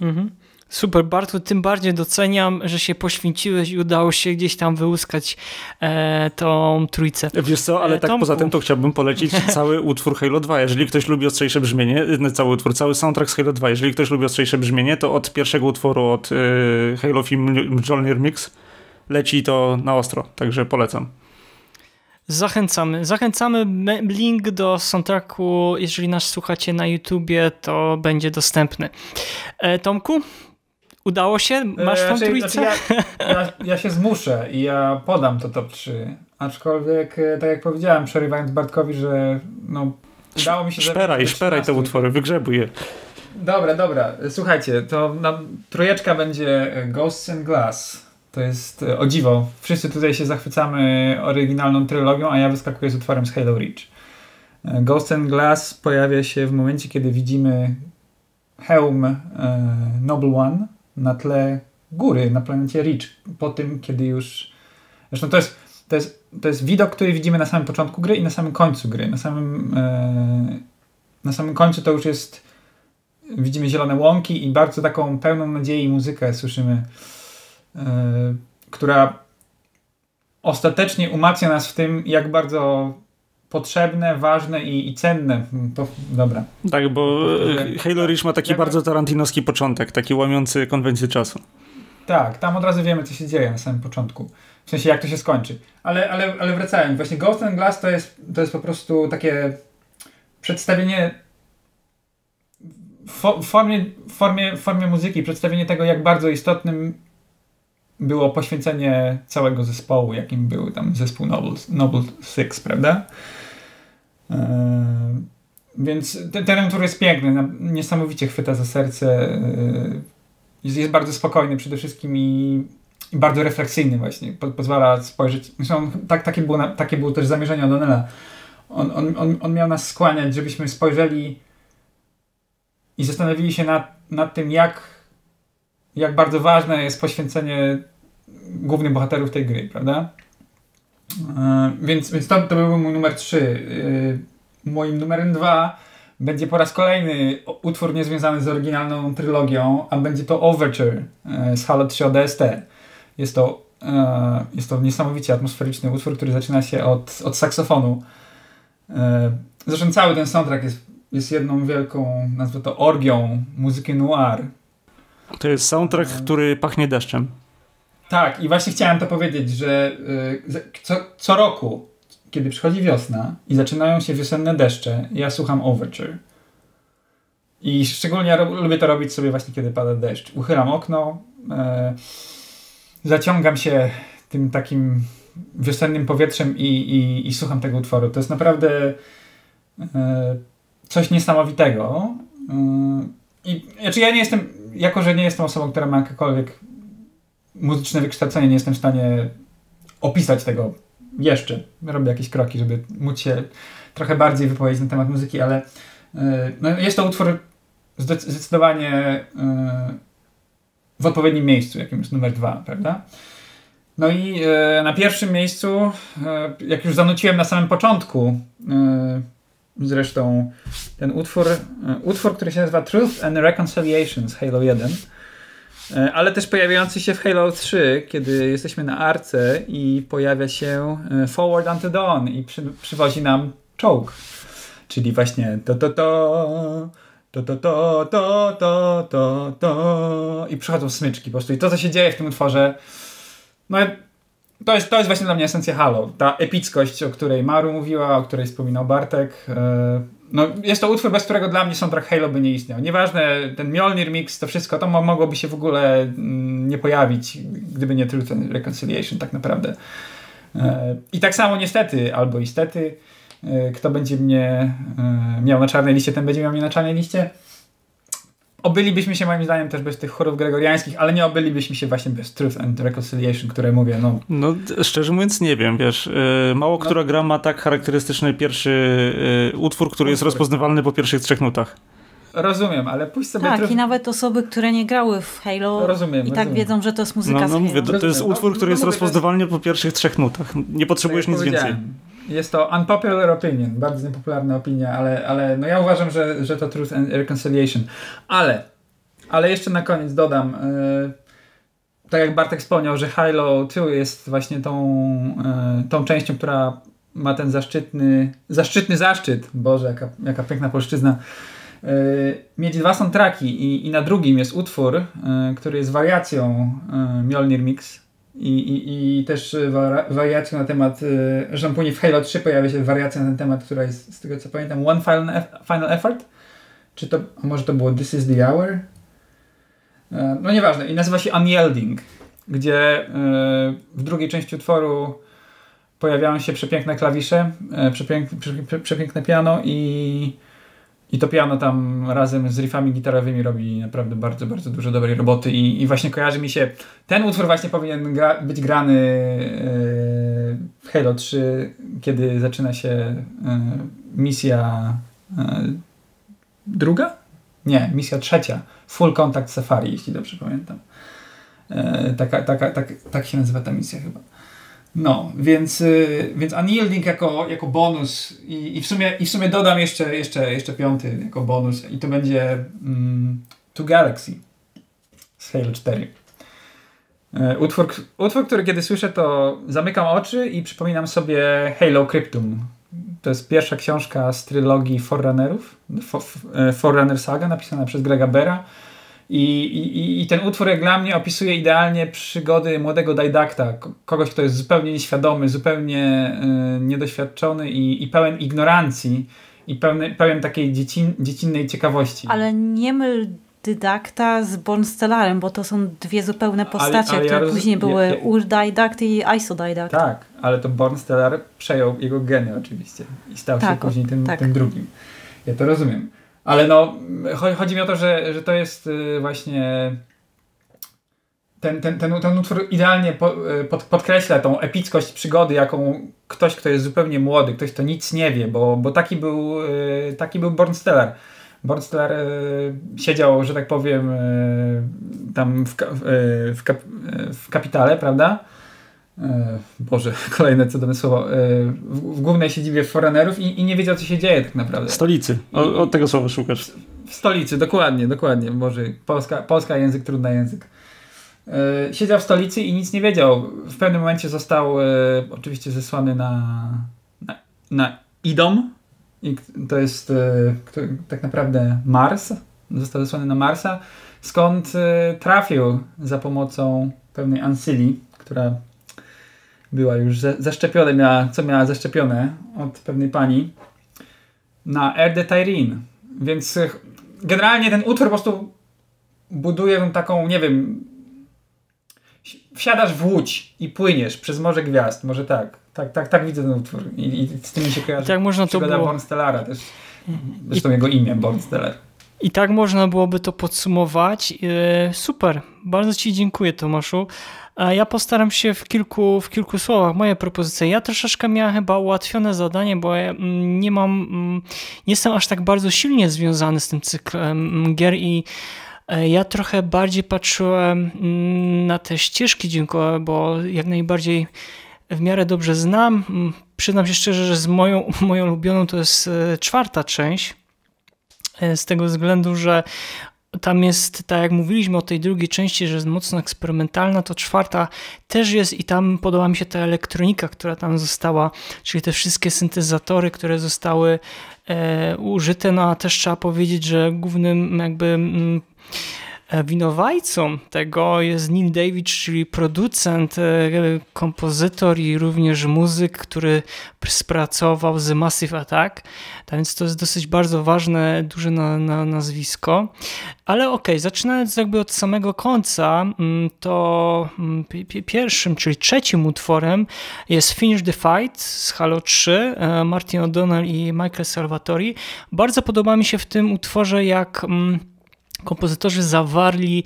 Mhm. Super, Bartu, tym bardziej doceniam, że się poświęciłeś i udało się gdzieś tam wyłuskać e, tą trójcę. Wiesz co, ale tak Tomku. Poza tym to chciałbym polecić cały utwór Halo dwa. Jeżeli ktoś lubi ostrzejsze brzmienie, cały utwór, cały soundtrack z Halo dwa, jeżeli ktoś lubi ostrzejsze brzmienie, to od pierwszego utworu, od y, Halo Film Mjolnir Mix leci to na ostro, także polecam. Zachęcamy, zachęcamy. Link do soundtracku, jeżeli nas słuchacie na YouTubie, to będzie dostępny. E, Tomku? Udało się? Masz tą znaczy, trójcę? Znaczy ja, ja, ja się zmuszę i ja podam to top trzy. Aczkolwiek, tak jak powiedziałem, przerywając Bartkowi, że no, udało mi się... Szperaj, szperaj te utwory, wygrzebuj je. Dobra, dobra. Słuchajcie, to nam trójeczka będzie Ghosts and Glass. To jest, o dziwo, wszyscy tutaj się zachwycamy oryginalną trylogią, a ja wyskakuję z utworem z Halo Reach. Ghosts and Glass pojawia się w momencie, kiedy widzimy hełm e, Noble One na tle góry, na planecie Reach. Po tym, kiedy już... Zresztą to jest, to jest, to jest widok, który widzimy na samym początku gry i na samym końcu gry. Na samym, e, na samym końcu to już jest... Widzimy zielone łąki i bardzo taką pełną nadziei muzykę słyszymy, e, która ostatecznie umacnia nas w tym, jak bardzo... potrzebne, ważne i, i cenne. To, dobra. Tak, bo Halo Reach ma taki jak... bardzo tarantinowski początek, taki łamiący konwencję czasu. Tak, tam od razu wiemy, co się dzieje na samym początku. W sensie, jak to się skończy. Ale, ale, ale wracając, właśnie Ghost and Glass to jest, to jest po prostu takie przedstawienie w formie, formie, formie muzyki, przedstawienie tego, jak bardzo istotnym było poświęcenie całego zespołu, jakim był tam zespół Noble Six, prawda? Yy, więc ten, ten utwór jest piękny, niesamowicie chwyta za serce. Yy, jest, jest bardzo spokojny przede wszystkim i, i bardzo refleksyjny właśnie. Po, pozwala spojrzeć... Zresztą tak, takie, było na, takie było też zamierzenie O'Donnella. On, on, on, on miał nas skłaniać, żebyśmy spojrzeli i zastanowili się nad, nad tym, jak jak bardzo ważne jest poświęcenie głównych bohaterów tej gry, prawda? Yy, więc więc to, to byłby mój numer trzy. Yy, moim numerem dwa będzie po raz kolejny utwór niezwiązany z oryginalną trylogią, a będzie to Overture yy, z Halo trzy O D S T. Jest to, yy, jest to niesamowicie atmosferyczny utwór, który zaczyna się od, od saksofonu. Yy, zresztą cały ten soundtrack jest, jest jedną wielką, nazwę to orgią muzyki noir. To jest soundtrack, który pachnie deszczem. Tak, i właśnie chciałem to powiedzieć, że y, co, co roku, kiedy przychodzi wiosna i zaczynają się wiosenne deszcze, ja słucham Overture. I szczególnie ja lubię to robić sobie właśnie, kiedy pada deszcz. Uchylam okno, y, zaciągam się tym takim wiosennym powietrzem i, i, i słucham tego utworu. To jest naprawdę y, coś niesamowitego. Y, i, znaczy ja nie jestem... Jako, że nie jestem osobą, która ma jakiekolwiek muzyczne wykształcenie, nie jestem w stanie opisać tego jeszcze. Robię jakieś kroki, żeby móc się trochę bardziej wypowiedzieć na temat muzyki, ale yy, no jest to utwór zdecydowanie yy, w odpowiednim miejscu, jakim jest numer dwa, prawda? No i yy, na pierwszym miejscu, yy, jak już zanuciłem na samym początku, yy, zresztą ten utwór, utwór, który się nazywa Truth and Reconciliation z Halo jeden, ale też pojawiający się w Halo trzy, kiedy jesteśmy na arce i pojawia się Forward Unto Dawn i przy, przywozi nam czołg, czyli właśnie to to to to to to to to to to i przychodzą smyczki po prostu i to, co się dzieje w tym utworze, no To jest, to jest właśnie dla mnie esencja Halo. Ta epickość, o której Maru mówiła, o której wspominał Bartek. No, jest to utwór, bez którego dla mnie soundtrack Halo by nie istniał. Nieważne, ten Mjolnir Mix, to wszystko, to mogłoby się w ogóle nie pojawić, gdyby nie Truth and Reconciliation tak naprawdę. I tak samo niestety, albo istety, kto będzie mnie miał na czarnej liście, ten będzie miał mnie na czarnej liście. Obylibyśmy się moim zdaniem też bez tych chórów gregoriańskich, ale nie obylibyśmy się właśnie bez Truth and Reconciliation, które mówię. No, no szczerze mówiąc nie wiem, wiesz, yy, mało no. która gra ma tak charakterystyczny pierwszy yy, utwór, który jest rozpoznawalny po pierwszych trzech nutach. Rozumiem, ale pójdź sobie... Tak, truf... i nawet osoby, które nie grały w Halo rozumiem, i tak rozumiem. wiedzą, że to jest muzyka no, no, z Halo. Mówię, to, to jest utwór, który no, jest no, rozpoznawalny no, po pierwszych trzech nutach. Nie potrzebujesz nic więcej. Jest to unpopular opinion, bardzo niepopularna opinia, ale, ale no ja uważam, że, że to Truth and Reconciliation. Ale, ale jeszcze na koniec dodam, yy, tak jak Bartek wspomniał, że Halo dwa jest właśnie tą, yy, tą częścią, która ma ten zaszczytny, zaszczytny zaszczyt, Boże, jaka, jaka piękna polszczyzna, yy, mieć dwa soundtracki i, i na drugim jest utwór, yy, który jest wariacją yy, Mjolnir Mix. I, i, i też wariacją na temat, że później w Halo trzy pojawia się wariacja na ten temat, która jest, z tego co pamiętam, One Final, Final Effort? Czy to, a może to było This is the Hour? No nieważne. I nazywa się Unyielding, gdzie w drugiej części utworu pojawiają się przepiękne klawisze, przepiękne, przepiękne piano i, i to piano tam razem z riffami gitarowymi robi naprawdę bardzo, bardzo dużo dobrej roboty i, i właśnie kojarzy mi się, ten utwór właśnie powinien gra, być grany w Halo trzy, kiedy zaczyna się misja druga? Nie, misja trzecia. Full Contact Safari, jeśli dobrze pamiętam. Taka, taka, tak, tak się nazywa ta misja chyba. No, więc, więc Unyielding jako, jako bonus i, i, w sumie, i w sumie dodam jeszcze, jeszcze, jeszcze piąty jako bonus i to będzie mm, To Galaxy z Halo cztery. Utwór, utwór, który kiedy słyszę, to zamykam oczy i przypominam sobie Halo Cryptum. To jest pierwsza książka z trylogii Forerunnerów, Forerunner Saga, napisana przez Grega Bera. I, i, I ten utwór jak dla mnie opisuje idealnie przygody młodego Dydakta, kogoś, kto jest zupełnie nieświadomy, zupełnie y, niedoświadczony i, i pełen ignorancji i pełen, pełen takiej dziecin, dziecinnej ciekawości. Ale nie myl Dydakta z Born Stellarem, bo to są dwie zupełne postacie, ale, ale które ja roz... później były ja, ja... Ur-Dydakt i I C O-Dydakt. Tak, ale to Born Stellar przejął jego geny oczywiście i stał tak, się później tym, tak. tym drugim. Ja to rozumiem. Ale no, chodzi mi o to, że, że to jest właśnie ten, ten, ten, ten utwór idealnie pod, podkreśla tą epickość przygody, jaką ktoś, kto jest zupełnie młody, ktoś, kto nic nie wie, bo, bo taki był, taki był Born Stellar. Born Stellar siedział, że tak powiem, tam w, w, kap, w kapitale, prawda? Boże, kolejne cudowne słowo. W głównej siedzibie Forerunnerów i, i nie wiedział, co się dzieje tak naprawdę. Stolicy. O, od tego słowa szukasz. W stolicy, dokładnie, dokładnie. Boże, Polska, Polska język, trudny język. Siedział w stolicy i nic nie wiedział. W pewnym momencie został oczywiście zesłany na, na, na Idom. I to jest tak naprawdę Mars. Został zesłany na Marsa, skąd trafił za pomocą pewnej ancylii, która była już zaszczepiona, miała, co miała zaszczepione od pewnej pani na Air de Tyrin. Więc generalnie ten utwór po prostu buduje taką, nie wiem, wsiadasz w łódź i płyniesz przez Morze Gwiazd, może tak. Tak, tak, tak widzę ten utwór i, i z tym mi się kojarzy. Tak można to było. Born Stellara też, zresztą I... jego imię Born Stellar. I tak można byłoby to podsumować. Super, bardzo ci dziękuję, Tomaszu. A ja postaram się w kilku, w kilku słowach, moje propozycje. Ja troszeczkę miałem chyba ułatwione zadanie, bo ja nie mam, nie jestem aż tak bardzo silnie związany z tym cyklem gier i ja trochę bardziej patrzyłem na te ścieżki dźwiękowe, bo jak najbardziej w miarę dobrze znam. Przyznam się szczerze, że z moją, moją ulubioną to jest czwarta część. Z tego względu, że tam jest, tak jak mówiliśmy o tej drugiej części, że jest mocno eksperymentalna, to czwarta też jest i tam podoba mi się ta elektronika, która tam została, czyli te wszystkie syntezatory, które zostały e, użyte, no a też trzeba powiedzieć, że głównym jakby mm, winowajcą tego jest Neil David, czyli producent, kompozytor i również muzyk, który współpracował z Massive Attack, tak więc to jest dosyć bardzo ważne, duże na, na nazwisko. Ale okej, okay, zaczynając jakby od samego końca, to pierwszym, czyli trzecim utworem jest Finish the Fight z Halo trzy, Martin O'Donnell i Michael Salvatori. Bardzo podoba mi się w tym utworze, jak kompozytorzy zawarli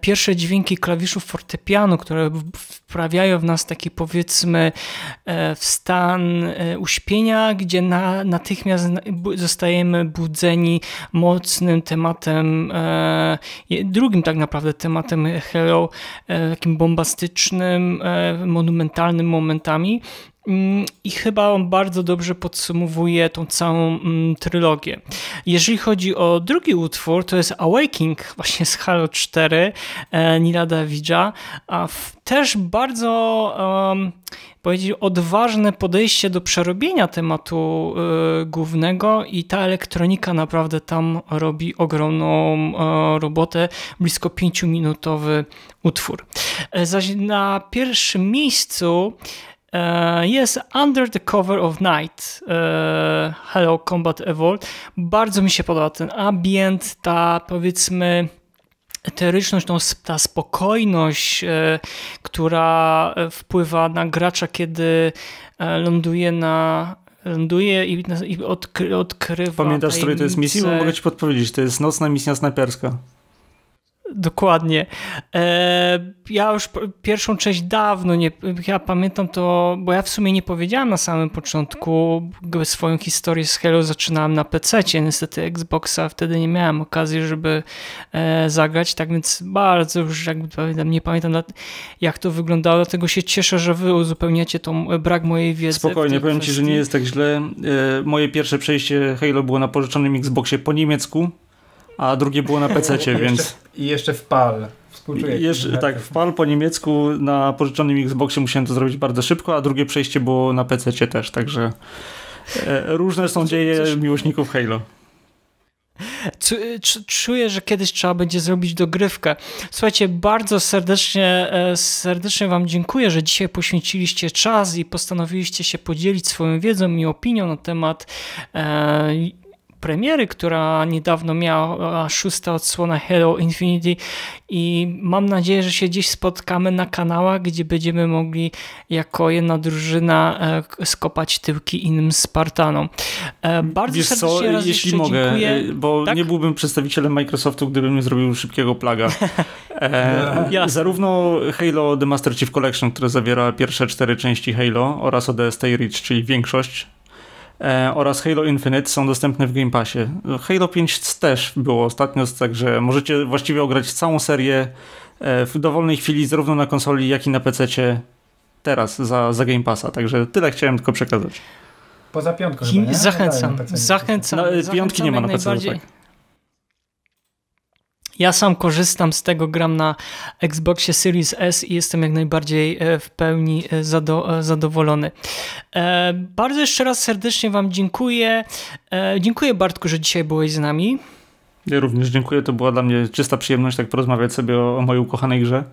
pierwsze dźwięki klawiszów fortepianu, które wprawiają w nas taki, powiedzmy, w stan uśpienia, gdzie na, natychmiast zostajemy budzeni mocnym tematem, drugim tak naprawdę tematem Halo, takim bombastycznym, monumentalnym momentami. I chyba on bardzo dobrze podsumowuje tą całą mm, trylogię. Jeżeli chodzi o drugi utwór, to jest Awakening właśnie z Halo cztery e, Nila Davidza, a w, też bardzo um, powiedzieć, odważne podejście do przerobienia tematu y, głównego i ta elektronika naprawdę tam robi ogromną y, robotę, blisko pięciominutowy utwór. E, zaś na pierwszym miejscu jest Under the Cover of Night Halo Combat Evolved. Bardzo mi się podoba ten ambient, ta, powiedzmy, eteryczność, tą, ta spokojność, e, która wpływa na gracza, kiedy e, ląduje na ląduje i, i odkry, odkrywa. Pamiętasz sobie, to jest misja? Bo mogę ci podpowiedzieć, to jest nocna misja snajperska. Dokładnie. Ja już pierwszą część dawno, nie, ja pamiętam to, bo ja w sumie nie powiedziałem na samym początku, swoją historię z Halo zaczynałem na pececie, niestety Xboxa wtedy nie miałem okazji, żeby zagrać, tak więc bardzo już jakby pamiętam, nie pamiętam jak to wyglądało, dlatego się cieszę, że wy uzupełniacie tą brak mojej wiedzy. Spokojnie, powiem kwestii. Ci, że nie jest tak źle. Moje pierwsze przejście Halo było na pożyczonym Xboxie po niemiecku, a drugie było na pececie, więc... I jeszcze w PAL. Jeszcze, tak, w PAL po niemiecku na pożyczonym Xboxie musiałem to zrobić bardzo szybko, a drugie przejście było na pececie też, także e, różne są dzieje Coś... miłośników Halo. Czuję, że kiedyś trzeba będzie zrobić dogrywkę. Słuchajcie, bardzo serdecznie serdecznie wam dziękuję, że dzisiaj poświęciliście czas i postanowiliście się podzielić swoją wiedzą i opinią na temat e, premiery, która niedawno miała szósta odsłona Halo Infinite, i mam nadzieję, że się dziś spotkamy na kanałach, gdzie będziemy mogli jako jedna drużyna skopać tyłki innym Spartanom. Bardzo Wiesz serdecznie co, raz jeśli mogę, dziękuję. Bo tak? nie byłbym przedstawicielem Microsoftu, gdybym nie zrobił szybkiego plaga. e, ja. Zarówno Halo The Master Chief Collection, które zawiera pierwsze cztery części Halo, oraz Yesterday Reach, czyli większość, oraz Halo Infinite są dostępne w Game Passie. Halo pięć też było ostatnio, także możecie właściwie ograć całą serię w dowolnej chwili, zarówno na konsoli, jak i na pececie teraz za, za Game Passa. Także tyle chciałem tylko przekazać. Poza piątką chyba, nie? Zachęcam. Zachęcam. No, piątki nie ma na pececie, tak. Ja sam korzystam z tego, gram na Xboxie Series S i jestem jak najbardziej w pełni zado- zadowolony. E, bardzo jeszcze raz serdecznie wam dziękuję. E, dziękuję Bartku, że dzisiaj byłeś z nami. Ja również dziękuję, to była dla mnie czysta przyjemność tak porozmawiać sobie o, o mojej ukochanej grze.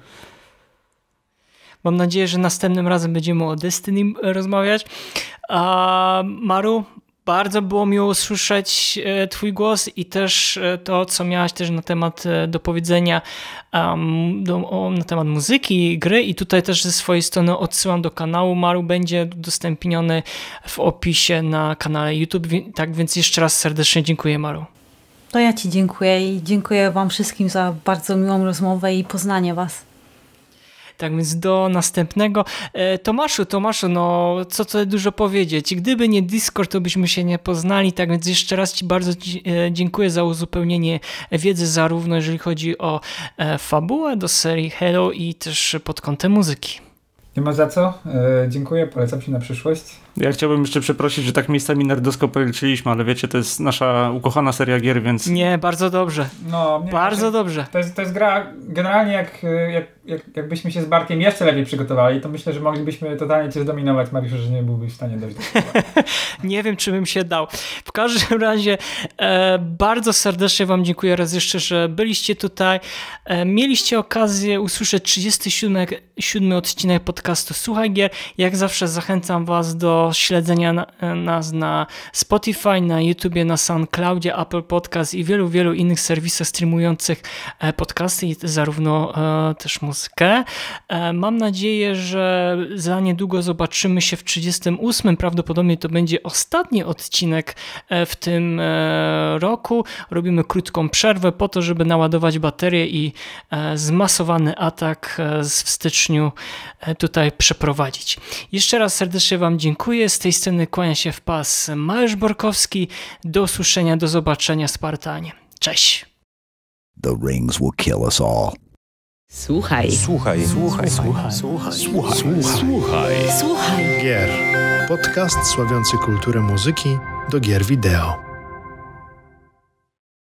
Mam nadzieję, że następnym razem będziemy o Destiny rozmawiać. A Maru? Bardzo było miło usłyszeć twój głos i też to, co miałaś też na temat do powiedzenia um, do, o, na temat muzyki, gry, i tutaj też ze swojej strony odsyłam do kanału Maru, będzie udostępniony w opisie na kanale YouTube, tak więc jeszcze raz serdecznie dziękuję, Maru. To ja ci dziękuję i dziękuję wam wszystkim za bardzo miłą rozmowę i poznanie was. Tak więc do następnego. Tomaszu, Tomaszu, no co tutaj dużo powiedzieć. Gdyby nie Discord, to byśmy się nie poznali, tak więc jeszcze raz ci bardzo dziękuję za uzupełnienie wiedzy, zarówno jeżeli chodzi o fabułę do serii Halo i też pod kątem muzyki. Nie ma za co. E, dziękuję, polecam się na przyszłość. Ja chciałbym jeszcze przeprosić, że tak miejscami nerdowsko policzyliśmy, ale wiecie, to jest nasza ukochana seria gier, więc... Nie, bardzo dobrze. No, nie, bardzo to, dobrze. To jest, to jest gra, generalnie jak, jak, jak, jakbyśmy się z Bartkiem jeszcze lepiej przygotowali, to myślę, że moglibyśmy totalnie cię zdominować, Mariuszu, że nie byłbyś w stanie dojść do tego. Nie wiem, czy bym się dał. W każdym razie e, bardzo serdecznie wam dziękuję raz jeszcze, że byliście tutaj. E, mieliście okazję usłyszeć trzydziesty siódmy odcinek pod podcastu Słuchaj Gier. Jak zawsze zachęcam was do śledzenia na, nas na Spotify, na YouTubie, na SoundCloudzie, Apple Podcast i wielu, wielu innych serwisach streamujących podcasty i zarówno e, też muzykę. E, mam nadzieję, że za niedługo zobaczymy się w trzydziestym ósmym. Prawdopodobnie to będzie ostatni odcinek w tym e, roku. Robimy krótką przerwę po to, żeby naładować baterię i e, zmasowany atak e, w styczniu e, tutaj przeprowadzić. Jeszcze raz serdecznie wam dziękuję. Z tej sceny kłania się w pas Mariusz Borkowski. Do usłyszenia, do zobaczenia, Spartanie. Cześć! The rings will kill us all. Słuchaj. Słuchaj. Słuchaj. Słuchaj. Słuchaj. Słuchaj. Słuchaj. Słuchaj. Gier. Podcast sławiący kulturę muzyki do gier wideo.